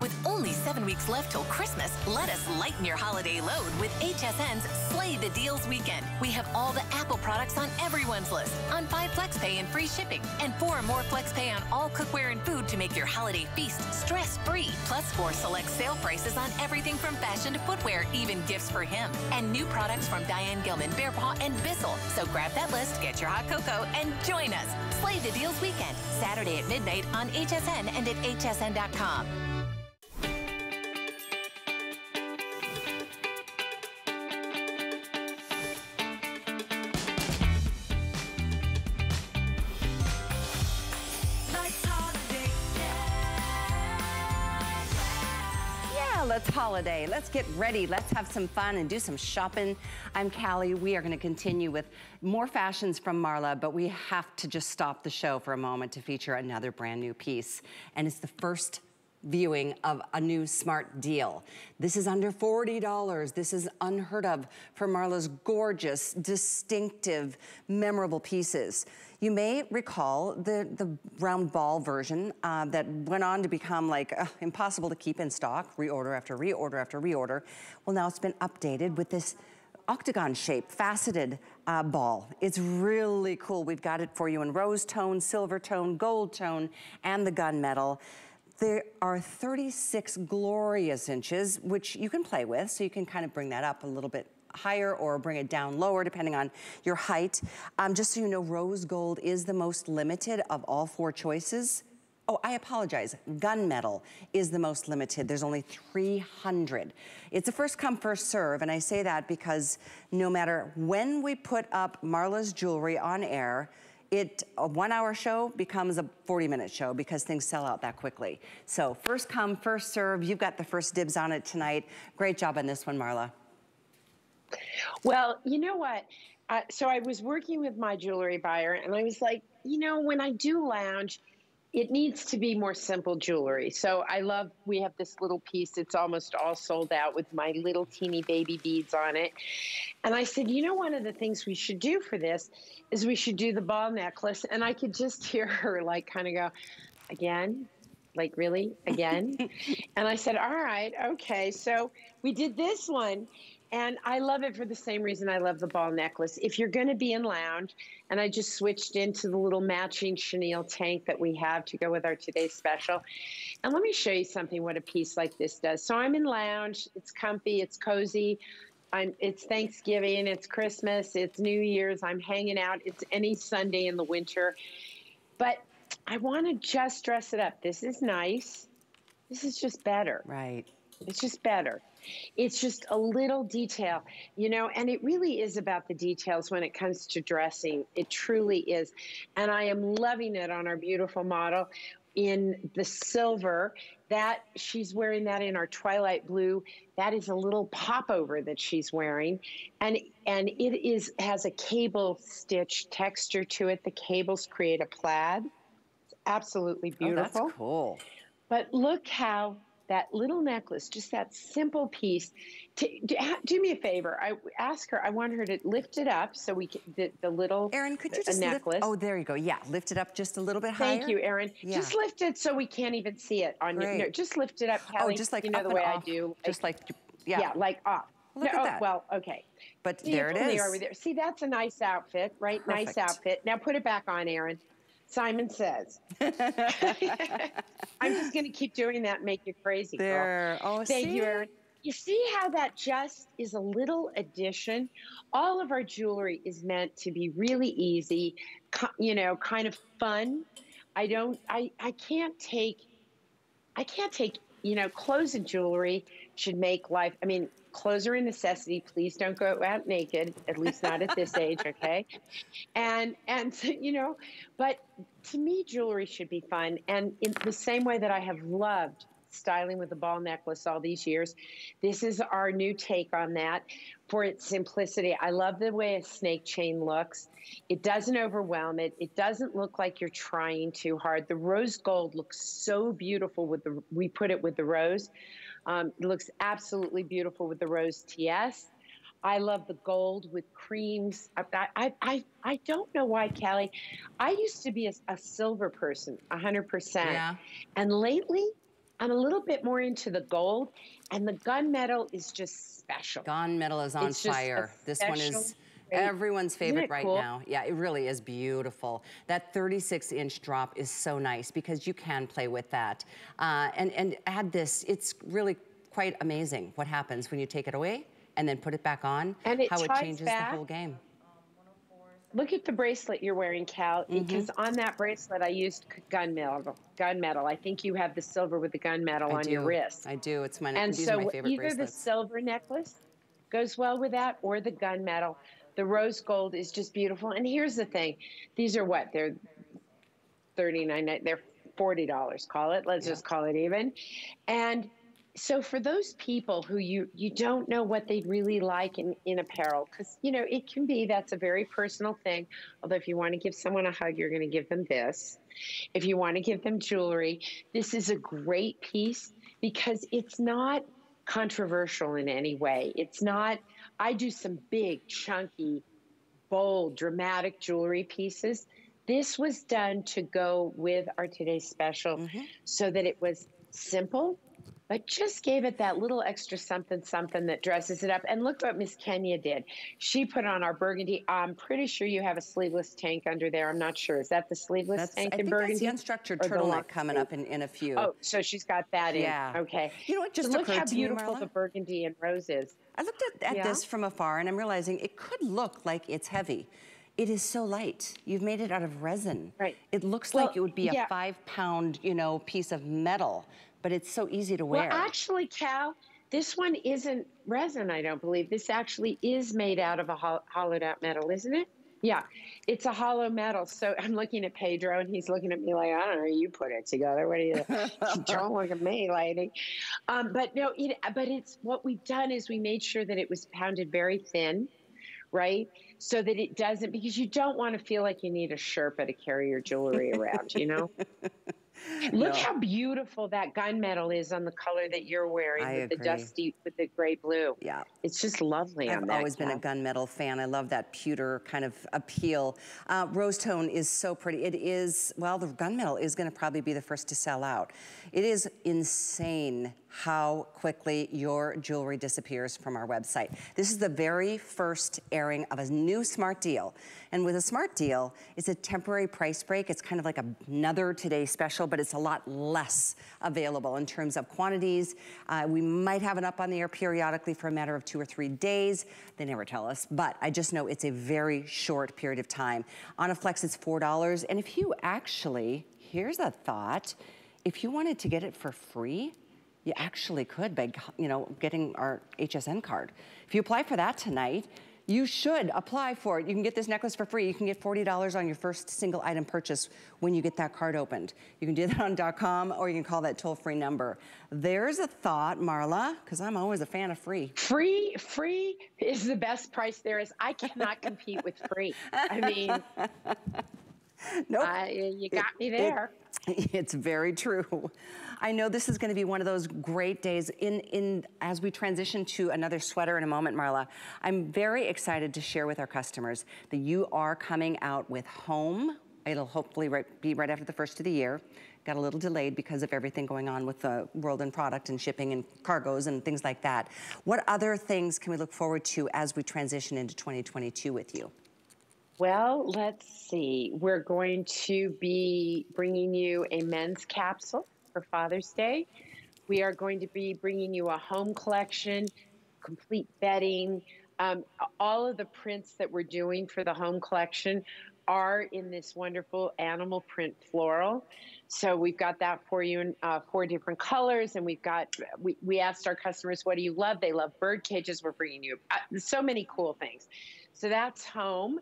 With only seven weeks left till Christmas, let us lighten your holiday load with H S N's Slay the Deals Weekend. We have all the Apple products on everyone's list, on five FlexPay and free shipping, and four more FlexPay on all cookware and food to make your holiday feast stress-free, plus four select sale prices on everything from fashion to footwear, even gifts for him, and new products from Diane Gilman, Bearpaw, and Bissell. So grab that list, get your hot cocoa, and join us. Slay the Deals Weekend, Saturday at midnight on H S N and at H S N dot com. Let's holiday, let's get ready, let's have some fun and do some shopping. I'm Callie. We are going to continue with more fashions from Marla, but we have to just stop the show for a moment to feature another brand new piece. And it's the first viewing of a new smart deal. This is under forty dollars. This is unheard of for Marla's gorgeous, distinctive, memorable pieces. You may recall the, the round ball version uh, that went on to become like uh, impossible to keep in stock, reorder after reorder after reorder. Well, now it's been updated with this octagon shape, faceted uh, ball. It's really cool. We've got it for you in rose tone, silver tone, gold tone, and the gunmetal. There are thirty-six glorious inches, which you can play with, so you can kind of bring that up a little bit higher or bring it down lower depending on your height. Um, just so you know, rose gold is the most limited of all four choices. Oh, I apologize, gunmetal is the most limited. There's only three hundred. It's a first come, first serve, and I say that because no matter when we put up Marla's jewelry on air, it, a one hour show becomes a forty minute show because things sell out that quickly. So first come, first serve, you've got the first dibs on it tonight. Great job on this one, Marla. Well, you know what? Uh, so I was working with my jewelry buyer and I was like, you know, when I do lounge, it needs to be more simple jewelry. So I love, we have this little piece, it's almost all sold out with my little teeny baby beads on it. And I said, you know, one of the things we should do for this is we should do the ball necklace. And I could just hear her like kind of go, again, like really, again? And I said, all right, okay. So we did this one. And I love it for the same reason I love the ball necklace. If you're going to be in lounge, and I just switched into the little matching chenille tank that we have to go with our today's special. And let me show you something, what a piece like this does. So I'm in lounge. It's comfy. It's cozy. I'm, it's Thanksgiving. It's Christmas. It's New Year's. I'm hanging out. It's any Sunday in the winter. But I want to just dress it up. This is nice. This is just better. Right. It's just better. It's just a little detail, you know, and it really is about the details when it comes to dressing. It truly is. And I am loving it on our beautiful model in the silver that she's wearing, that in our twilight blue. That is a little popover that she's wearing. And and it is has a cable stitch texture to it. The cables create a plaid. It's absolutely beautiful. Oh, that's cool. But look how that little necklace, just that simple piece. To, do, do me a favor. I ask her. I want her to lift it up so we can, the, the little Erin, could you the, just necklace. Lift, oh, there you go. Yeah, lift it up just a little bit higher. Thank you, Erin. Yeah. Just lift it so we can't even see it on you. No, just lift it up, Callie. Oh, just like you know the way off. I do. Just like yeah, yeah like off. Look no, at that. Oh, well, okay. But see, there it is. Are we there? See, that's a nice outfit, right? Perfect. Nice outfit. Now put it back on, Erin. Simon Says. I'm just going to keep doing that and make you crazy. There. Girl. Oh, thank see? you, Erin. You see how that just is a little addition? All of our jewelry is meant to be really easy, you know, kind of fun. I don't, I, I can't take, I can't take, you know, clothes and jewelry should make life, I mean, clothes are a necessity. Please don't go out naked, at least not at this age, okay? And, and you know, but to me, jewelry should be fun. And in the same way that I have loved styling with the ball necklace all these years, this is our new take on that for its simplicity. I love the way a snake chain looks. It doesn't overwhelm it. It doesn't look like you're trying too hard. The rose gold looks so beautiful with the, we put it with the rose. Um, it looks absolutely beautiful with the rose T S. I love the gold with creams. I, I, I, I don't know why, Callie. I used to be a, a silver person, one hundred percent. Yeah. And lately, I'm a little bit more into the gold, and the gunmetal is just special. Gunmetal is on fire. This one is everyone's favorite right now. Yeah, it really is beautiful. That thirty-six inch drop is so nice because you can play with that. Uh, and, and add this, it's really quite amazing what happens when you take it away and then put it back on, and it how it changes back. the whole game. Look at the bracelet you're wearing, Cal, because mm-hmm. on that bracelet I used gunmetal. Gunmetal. I think you have the silver with the gunmetal on do. your wrist. I do. It's my, and so my favorite either bracelets. The silver necklace goes well with that, or the gunmetal. The rose gold is just beautiful. And here's the thing: these are what they're thirty-nine. They're forty dollars. Call it. Let's yeah. just call it even. And so for those people who you, you don't know what they really like in, in apparel, because, you know, it can be, that's a very personal thing. Although if you want to give someone a hug, you're going to give them this. If you want to give them jewelry, this is a great piece because it's not controversial in any way. It's not, I do some big, chunky, bold, dramatic jewelry pieces. This was done to go with our today's special mm-hmm. so that it was simple, but just gave it that little extra something, something that dresses it up. And look what Miss Kenya did. She put on our burgundy. I'm pretty sure you have a sleeveless tank under there. I'm not sure. Is that the sleeveless that's, tank I in burgundy? I think that's the unstructured turtleneck coming up in, in a few. Oh, so she's got that in. Yeah. Okay. You know what just so occurred to me, Marla? Look how beautiful the burgundy and rose is. I looked at, at yeah. this from afar, and I'm realizing it could look like it's heavy. It is so light. You've made it out of resin. Right. It looks well, like it would be yeah. a five-pound, you know, piece of metal, but it's so easy to wear. Well, actually, Cal, this one isn't resin, I don't believe. This actually is made out of a ho hollowed-out metal, isn't it? Yeah, it's a hollow metal. So I'm looking at Pedro, and he's looking at me like, I don't know, you put it together. What do you, you don't look at me, lady? Um, but no, it, but it's what we've done is we made sure that it was pounded very thin, right? So that it doesn't, because you don't want to feel like you need a Sherpa to carry your jewelry around, you know? Look no. how beautiful that gunmetal is on the color that you're wearing I with agree. the dusty, with the gray blue. Yeah. It's just lovely I've on that. I've always been a gunmetal fan. I love that pewter kind of appeal. Uh, rose tone is so pretty. It is, well, the gunmetal is going to probably be the first to sell out. It is insane how quickly your jewelry disappears from our website. This is the very first airing of a new smart deal. And with a smart deal, it's a temporary price break. It's kind of like another Today Special, but it's a lot less available in terms of quantities. Uh, we might have it up on the air periodically for a matter of two or three days. They never tell us, but I just know it's a very short period of time. On a flex, it's four dollars. And if you actually, here's a thought, if you wanted to get it for free, you actually could by, you know, getting our H S N card. If you apply for that tonight, you should apply for it. You can get this necklace for free. You can get forty dollars on your first single item purchase when you get that card opened. You can do that on .com, or you can call that toll-free number. There's a thought, Marla, because I'm always a fan of free. Free, free is the best price there is. I cannot compete with free. I mean, nope. uh, you got it, me there. It, It's very true. I know this is going to be one of those great days in, in as we transition to another sweater in a moment, Marla. I'm very excited to share with our customers that you are coming out with home. It'll hopefully right, be right after the first of the year. Got a little delayed because of everything going on with the world and product and shipping and cargoes and things like that. What other things can we look forward to as we transition into twenty twenty-two with you? Well, let's see. We're going to be bringing you a men's capsule for Father's Day. We are going to be bringing you a home collection, complete bedding. Um, all of the prints that we're doing for the home collection are in this wonderful animal print floral. So we've got that for you in uh, four different colors. And we've got, we, we asked our customers, what do you love? They love bird cages. We're bringing you uh, so many cool things. So that's home.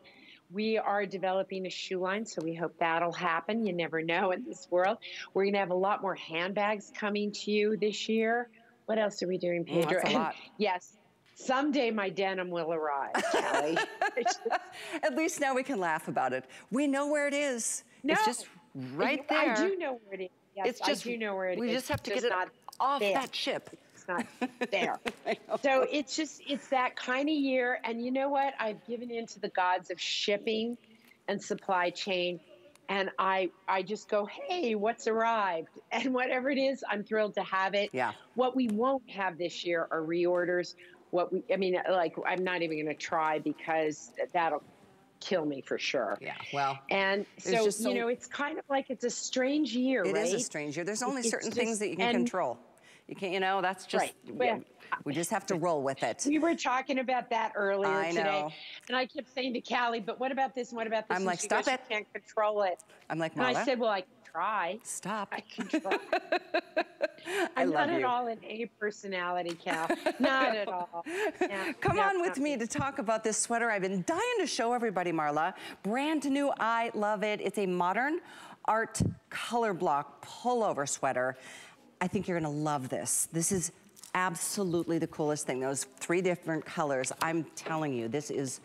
We are developing a shoe line, so we hope that'll happen. You never know in this world. We're gonna have a lot more handbags coming to you this year. What else are we doing, Pedro? Mm, that's a lot. Yes, someday my denim will arrive, Callie. At least now we can laugh about it. We know where it is. No, it's just right there. I do know where it is. Yes, it's just, I do know where it we is. We just have to just get it off there. that ship. It's not there. So it's just, it's that kind of year. And you know what? I've given in to the gods of shipping and supply chain. And I, I just go, hey, what's arrived? And whatever it is, I'm thrilled to have it. Yeah. What we won't have this year are reorders. What we, I mean, like, I'm not even going to try because that'll kill me for sure. Yeah, well. And so, so, you know, it's kind of like it's a strange year, it right? It is a strange year. There's only it's certain just, things that you can and, control. You can't, you know, that's just, right. yeah, we just have to roll with it. We were talking about that earlier I today. Know. And I kept saying to Callie, but what about this and what about this? I'm and like, she stop goes, it. I can't control it. I'm like, Marla. And I said, well, I can try. Stop. I can try. I'm not you. at all an A personality, Cal. Not at all. No, Come no, on no, with no. me to talk about this sweater. I've been dying to show everybody, Marla. Brand new. I love it. It's a modern art color block pullover sweater. I think you're gonna love this. This is absolutely the coolest thing. Those three different colors. I'm telling you, this is,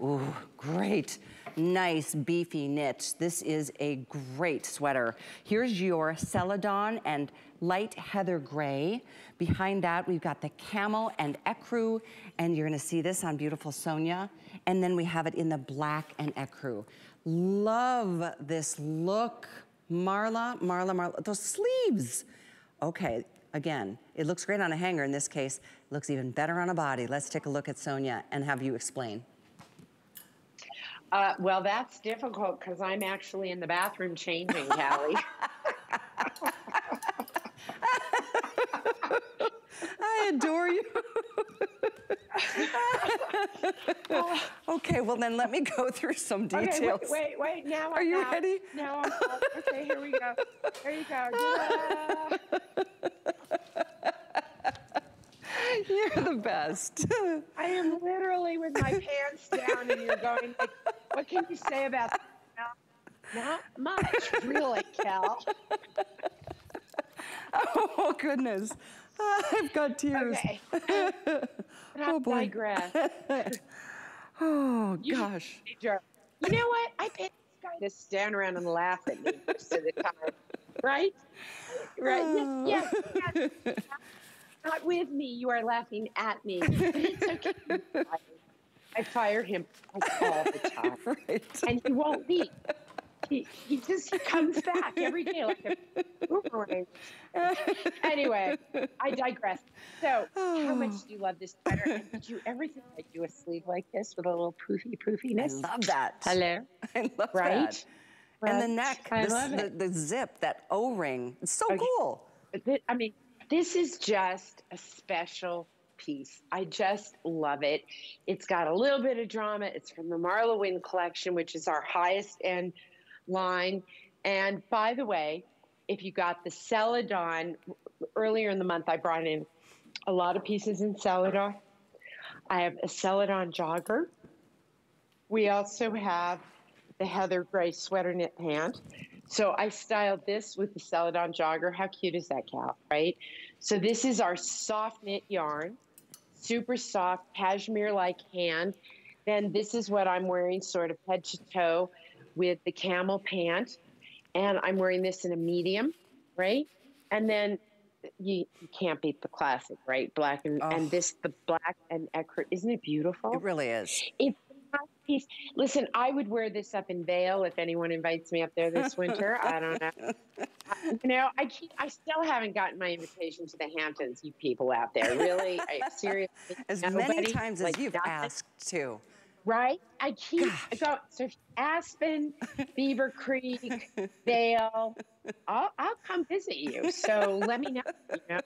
ooh, great. Nice, beefy knit. This is a great sweater. Here's your celadon and light heather gray. Behind that, we've got the camel and ecru, and you're gonna see this on beautiful Sonia. And then we have it in the black and ecru. Love this look. Marla, Marla, Marla, those sleeves. Okay, Again, it looks great on a hanger in this case, looks even better on a body. Let's take a look at Sonia and have you explain. Uh, well, that's difficult because I'm actually in the bathroom changing, Callie. I adore you. Okay, well then let me go through some details. Okay, wait, wait, wait. Now Are I'm you out. ready? Now I'm out. Okay, here we go. Here you go. You're the best. I am literally with my pants down and you're going, like, what can you say about that? Not much, really, Cal. Oh, goodness. I've got tears. Okay. Oh, boy. I digress. Oh, you gosh. You know what? I paid this guy to stand around and laugh at me most of the time. Right? Right? Oh. Yes, yes, yes. Not with me. You are laughing at me. It's okay. I fire him all the time. Right. And he won't leave. He, he just comes back every day like a boomerang. Anyway, I digress. So, oh. How much do you love this sweater? And did you ever think I'd do a sleeve like this with a little poofy poofiness? I love that. Hello. I love right? that. Right? And the neck, I love the, it. the zip, that O-ring. It's so okay. cool. I mean, this is just a special piece. I just love it. It's got a little bit of drama. It's from the Marla Wynne collection, which is our highest end line. And by the way, if you got the Celadon, earlier in the month I brought in a lot of pieces in Celadon. I have a Celadon jogger. We also have the Heather Gray sweater knit pant. So I styled this with the Celadon jogger. How cute is that, Cal, right? So this is our soft knit yarn, super soft, cashmere-like hand. Then this is what I'm wearing sort of head to toe with the camel pant, and I'm wearing this in a medium, right? And then you, you can't beat the classic, right? Black and, oh. and this, the black and ecru, isn't it beautiful? It really is. It's a nice piece. Listen, I would wear this up in Vail if anyone invites me up there this winter. I don't know. You know, I keep, I still haven't gotten my invitation to the Hamptons, you people out there. Really, I, seriously. As nobody, many times like, as you've nothing. asked to. Right? I keep I go so Aspen, Beaver Creek, Vail. I'll I'll come visit you. So let me know, you know.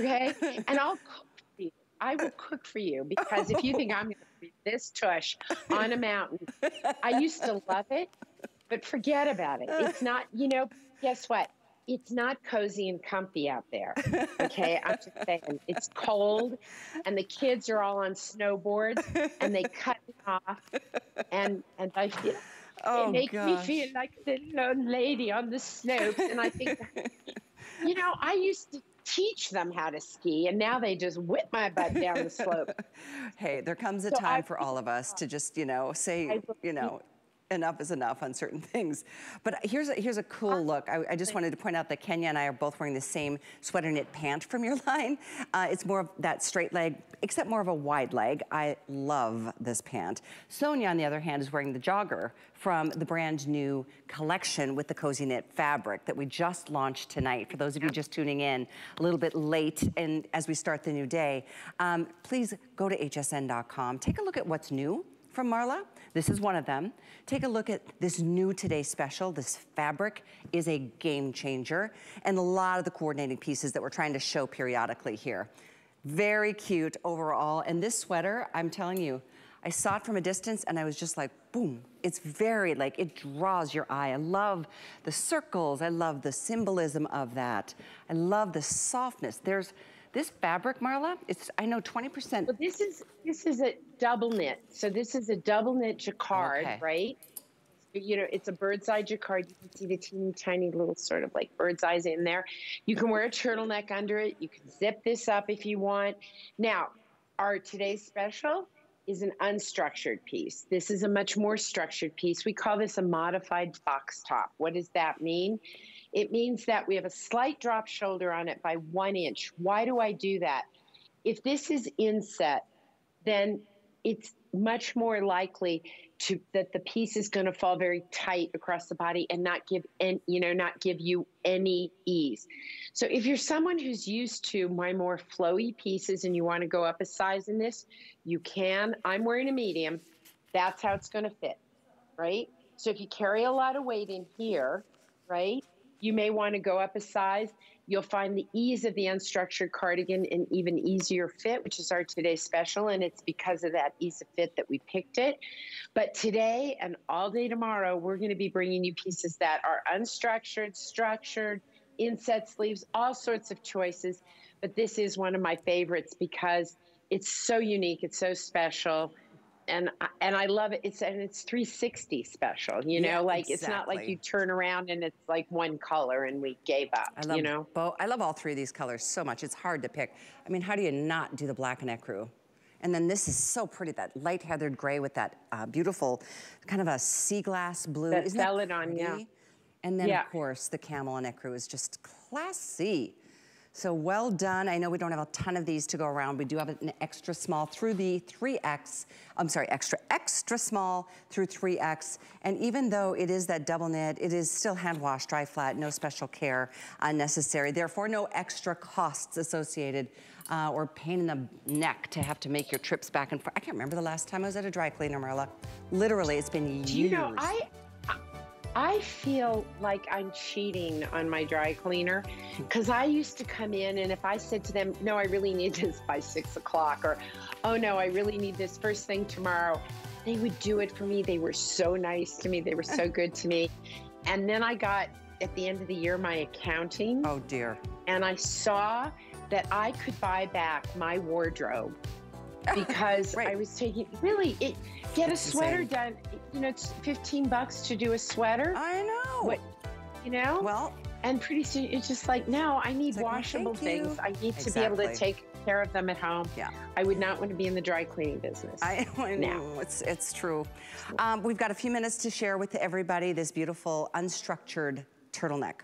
Okay? And I'll cook for you. I will cook for you because if you think I'm gonna be this tush on a mountain, I used to love it, but forget about it. It's not, you know, guess what? It's not cozy and comfy out there, okay? I'm just saying, it's cold, and the kids are all on snowboards, and they cut me off, and and I feel, oh, they make gosh. me feel like the lone lady on the slopes, and I think, you know, I used to teach them how to ski, and now they just whip my butt down the slope. Hey, there comes a so time I, for all of us to just, you know, say, you know, enough is enough on certain things. But here's a, here's a cool look. I, I just wanted to point out that Kenya and I are both wearing the same sweater knit pant from your line. Uh, it's more of that straight leg, except more of a wide leg. I love this pant. Sonia, on the other hand, is wearing the jogger from the brand new collection with the cozy knit fabric that we just launched tonight. For those of you just tuning in a little bit late and as we start the new day, um, please go to H S N dot com. Take a look at what's new from Marla. This is one of them. Take a look at this new Today Special. This fabric is a game changer and a lot of the coordinating pieces that we're trying to show periodically here. Very cute overall. And this sweater, I'm telling you, I saw it from a distance and I was just like, boom. It's very like, it draws your eye. I love the circles. I love the symbolism of that. I love the softness. There's this fabric, Marla, it's, I know twenty percent. Well, this is, this is a double knit. So this is a double knit jacquard, okay. right? You know, it's a bird's eye jacquard. You can see the teeny tiny little sort of like bird's eyes in there. You can wear a turtleneck under it. You can zip this up if you want. Now, our Today's Special is an unstructured piece. This is a much more structured piece. We call this a modified box top. What does that mean? It means that we have a slight drop shoulder on it by one inch. Why do I do that? If this is inset, then it's much more likely to that the piece is going to fall very tight across the body and not give and you know not give you any ease. So if you're someone who's used to my more flowy pieces and you want to go up a size in this, you can. I'm wearing a medium. That's how it's going to fit, right? So if you carry a lot of weight in here, right, you may want to go up a size. You'll find the ease of the unstructured cardigan an even easier fit, which is our today's special, and it's because of that ease of fit that we picked it. But today and all day tomorrow, we're going to be bringing you pieces that are unstructured, structured, inset sleeves, all sorts of choices. But this is one of my favorites because it's so unique, it's so special. And and I love it. It's and it's three sixty special. You know, yeah, like exactly. It's not like you turn around and it's like one color and we gave up. I love, you know, Bo, I love all three of these colors so much. It's hard to pick. I mean, how do you not do the black and ecru? And then this is so pretty, that light heathered gray with that uh, beautiful kind of a sea glass blue. That Isn't celadon, that pretty? Yeah. And then yeah. of course the camel and ecru is just classy. So well done. I know we don't have a ton of these to go around. We do have an extra small through the three X. I'm sorry, extra, extra small through three X. And even though it is that double knit, it is still hand washed, dry flat, no special care unnecessary. Therefore, no extra costs associated uh, or pain in the neck to have to make your trips back and forth. I can't remember the last time I was at a dry cleaner, Marla. Literally, it's been years. You know, I... I feel like I'm cheating on my dry cleaner because I used to come in and if I said to them, no, I really need this by six o'clock or, oh no, I really need this first thing tomorrow, they would do it for me. They were so nice to me. They were so good to me. And then I got, at the end of the year, my accounting. Oh dear. And I saw that I could buy back my wardrobe because right. I was taking, really, it, get That's a sweater insane. done. You know, it's fifteen bucks to do a sweater. I know. What, you know? Well. And pretty soon it's just like, no, I need like, washable well, things. I need exactly. to be able to take care of them at home. Yeah. I would not want to be in the dry cleaning business. I, I know. No. It's, it's true. Um, we've got a few minutes to share with everybody this beautiful unstructured turtleneck.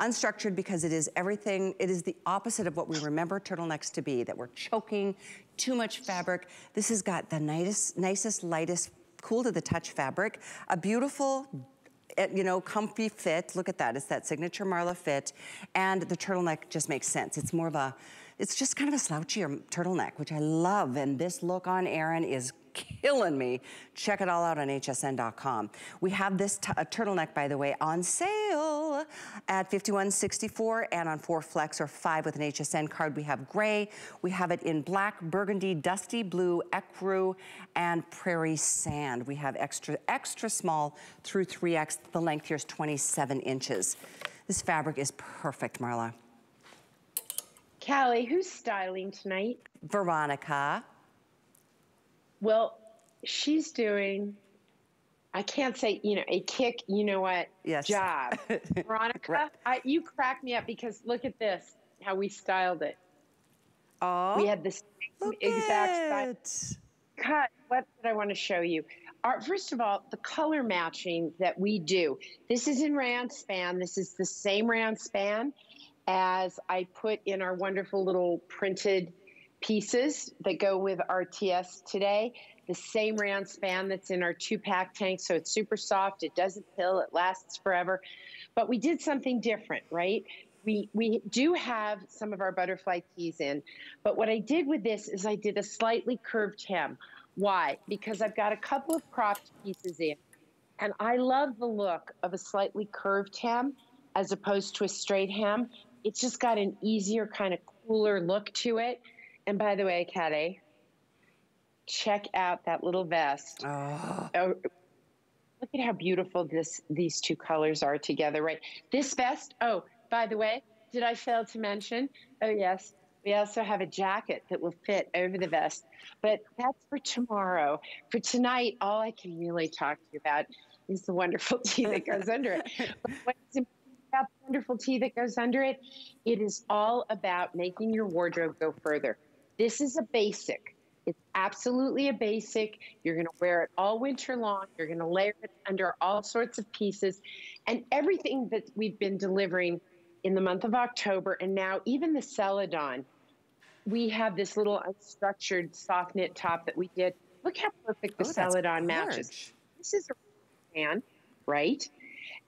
Unstructured because it is everything, it is the opposite of what we remember turtlenecks to be, that we're choking, too much fabric. This has got the nicest, nicest lightest cool to the touch fabric, a beautiful, you know, comfy fit. Look at that, it's that signature Marla fit. And the turtleneck just makes sense. It's more of a, it's just kind of a slouchier turtleneck, which I love. And this look on Erin is killing me. Check it all out on H S N dot com. We have this t a turtleneck, by the way, on sale at fifty-one sixty-four and on four flex or five with an H S N card. We have gray, we have it in black, burgundy, dusty blue, ecru, and prairie sand. We have extra, extra small through three X. The length here is twenty-seven inches. This fabric is perfect, Marla. Callie, who's styling tonight? Veronica. Well, she's doing, I can't say, you know, a kick, you know what, yes. job. Veronica, right. I, you cracked me up because look at this, how we styled it. Oh, we had the same exact style. Cut, what did I want to show you? Our, first of all, the color matching that we do. This is in Grandspan. This is the same Grandspan as I put in our wonderful little printed pieces that go with our T S today, the same round span that's in our two-pack tank, so it's super soft, it doesn't pill, it lasts forever. But we did something different, right? We, we do have some of our butterfly tees in, but what I did with this is I did a slightly curved hem. Why? Because I've got a couple of cropped pieces in, and I love the look of a slightly curved hem as opposed to a straight hem. It's just got an easier, kind of cooler look to it. And by the way, Callie, check out that little vest. Oh. Oh, look at how beautiful this these two colors are together, right? This vest, oh, by the way, did I fail to mention? Oh, yes. We also have a jacket that will fit over the vest. But that's for tomorrow. For tonight, all I can really talk to you about is the wonderful tea that goes under it. But what's important about the wonderful tea that goes under it, it is all about making your wardrobe go further. This is a basic. It's absolutely a basic. You're going to wear it all winter long. You're going to layer it under all sorts of pieces. And everything that we've been delivering in the month of October, and now even the celadon, we have this little unstructured soft knit top that we did Look how perfect the oh, salad on large. matches. This is a pan, right?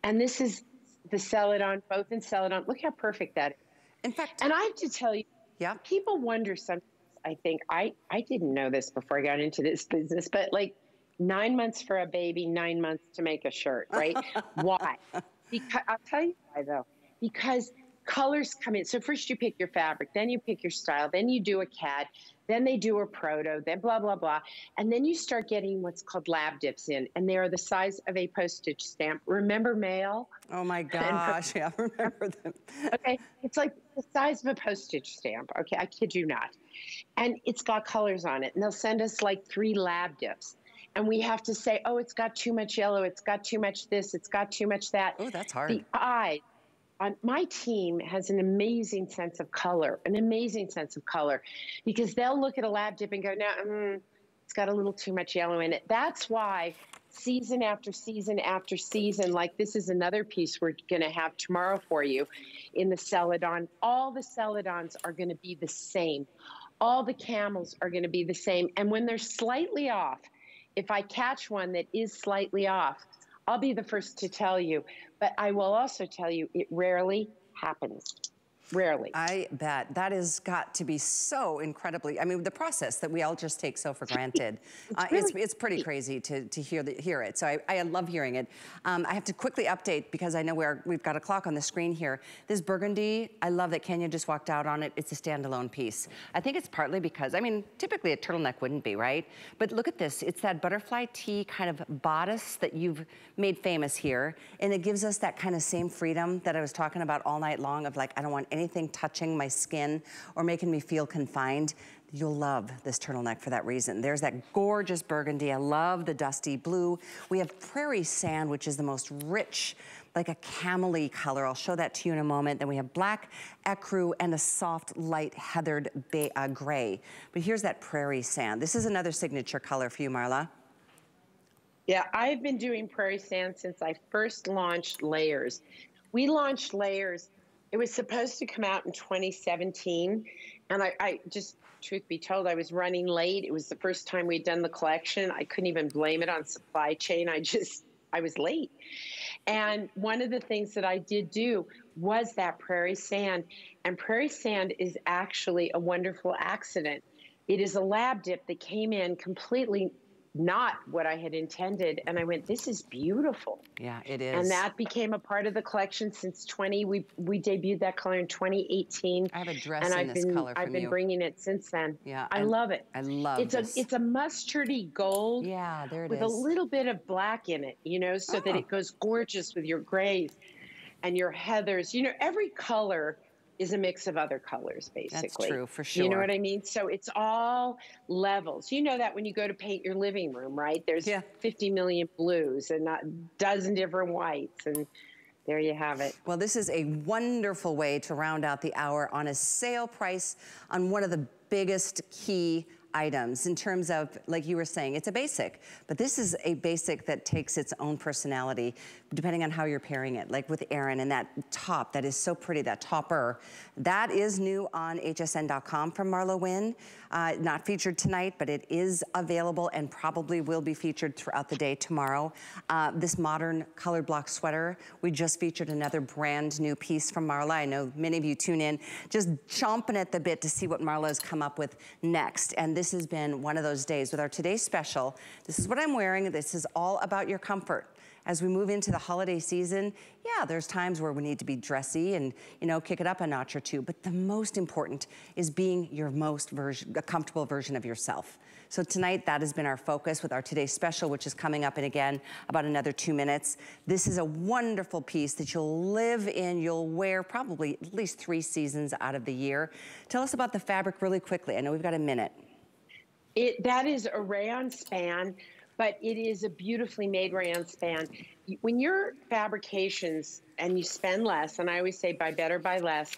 And this is the salad on, both in salad on. Look how perfect that is. In fact, and I have to tell you, yeah, people wonder sometimes. I think I I didn't know this before I got into this business, but like nine months for a baby, nine months to make a shirt, right? Why? Because I'll tell you why though. Because colors come in. So first you pick your fabric, then you pick your style, then you do a C A D, then they do a proto, then blah, blah, blah. And then you start getting what's called lab dips in, and they are the size of a postage stamp. Remember mail? Oh my gosh, yeah, I remember them. Okay, it's like the size of a postage stamp. Okay, I kid you not. And it's got colors on it, and they'll send us like three lab dips. And we have to say, oh, it's got too much yellow, it's got too much this, it's got too much that. Oh, that's hard. The eye. Um, my team has an amazing sense of color, an amazing sense of color, because they'll look at a lab dip and go, no, mm, it's got a little too much yellow in it. That's why season after season after season, like this is another piece we're going to have tomorrow for you in the Celadon. All the Celadons are going to be the same. All the camels are going to be the same. And when they're slightly off, if I catch one that is slightly off, I'll be the first to tell you, but I will also tell you it rarely happens. Rarely. I bet. That has got to be so incredibly, I mean, the process that we all just take so for granted. It's, uh, really it's, it's pretty crazy to, to hear the, hear it. So I, I love hearing it. Um, I have to quickly update because I know we're, we've got a clock on the screen here. This burgundy, I love that Kenya just walked out on it. It's a standalone piece. I think it's partly because, I mean, typically a turtleneck wouldn't be, right? But look at this. It's that butterfly tee kind of bodice that you've made famous here. And it gives us that kind of same freedom that I was talking about all night long of like, I don't want anything touching my skin or making me feel confined. You'll love this turtleneck for that reason. There's that gorgeous burgundy. I love the dusty blue. We have prairie sand, which is the most rich, like a camely color. I'll show that to you in a moment. Then we have black ecru and a soft, light, heathered bay, uh, gray. But here's that prairie sand. This is another signature color for you, Marla. Yeah, I've been doing prairie sand since I first launched Layers. We launched Layers. It was supposed to come out in twenty seventeen, and I, I just, truth be told, I was running late. It was the first time we'd done the collection. I couldn't even blame it on supply chain. I just, I was late. And one of the things that I did do was that prairie sand, and prairie sand is actually a wonderful accident. It is a lab dip that came in completely not what I had intended, and I went, this is beautiful. Yeah, it is. And that became a part of the collection since twenty. We we debuted that color in twenty eighteen. I have a dress in this color from you. I've been bringing it since then. Yeah, I love it. I love it. It's a it's a mustardy gold. Yeah, there it is. With a little bit of black in it, you know, so that it goes gorgeous with your grays and your heathers. You know, every color is a mix of other colors, basically. That's true, for sure. You know what I mean? So it's all levels. You know that when you go to paint your living room, right? There's yeah. fifty million blues and a dozen different whites, and there you have it. Well, this is a wonderful way to round out the hour on a sale price on one of the biggest key items in terms of, like you were saying, it's a basic, but this is a basic that takes its own personality depending on how you're pairing it, like with Erin and that top that is so pretty, that topper. That is new on H S N dot com from Marla Wynne. Uh, not featured tonight, but it is available and probably will be featured throughout the day tomorrow. Uh, this modern color block sweater, we just featured another brand new piece from Marla. I know many of you tune in just chomping at the bit to see what Marla's come up with next. And this has been one of those days with our today's special. This is what I'm wearing. This is all about your comfort. As we move into the holiday season, yeah, there's times where we need to be dressy and, you know, kick it up a notch or two, but the most important is being your most version, comfortable version of yourself. So tonight, that has been our focus with our today's special, which is coming up in, again, about another two minutes. This is a wonderful piece that you'll live in, you'll wear probably at least three seasons out of the year. Tell us about the fabric really quickly. I know we've got a minute. It, that is a rayon span. But it is a beautifully made rayon span. When you're fabrications and you spend less, and I always say buy better, buy less,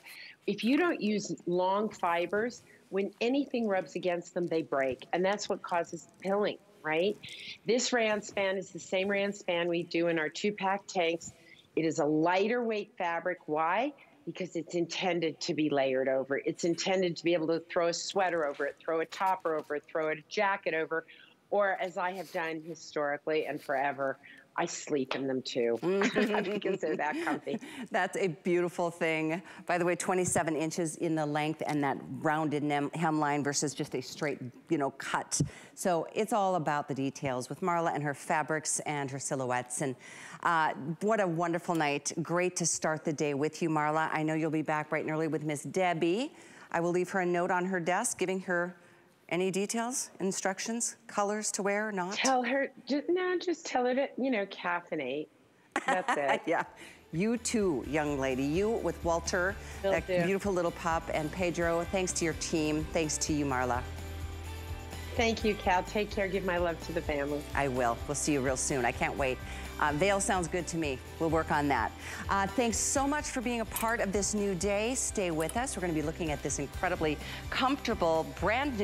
if you don't use long fibers, when anything rubs against them, they break. And that's what causes pilling, right? This rayon span is the same rayon span we do in our two-pack tanks. It is a lighter weight fabric. Why? Because it's intended to be layered over. It's intended to be able to throw a sweater over it, throw a topper over it, throw a jacket over or as I have done historically and forever, I sleep in them too, because they're that comfy. That's a beautiful thing. By the way, twenty-seven inches in the length and that rounded hemline versus just a straight, you know, cut. So it's all about the details with Marla and her fabrics and her silhouettes. And uh, what a wonderful night. Great to start the day with you, Marla. I know you'll be back bright and early with Miss Debbie. I will leave her a note on her desk giving her any details, instructions, colors to wear or not? Tell her, just, no, just tell her to, you know, caffeinate. That's it. Yeah. You too, young lady. You with Walter, Still that do. beautiful little pup, and Pedro. Thanks to your team. Thanks to you, Marla. Thank you, Cal. Take care. Give my love to the family. I will. We'll see you real soon. I can't wait. Uh, veil sounds good to me. We'll work on that. Uh, thanks so much for being a part of this new day. Stay with us. We're going to be looking at this incredibly comfortable, brand new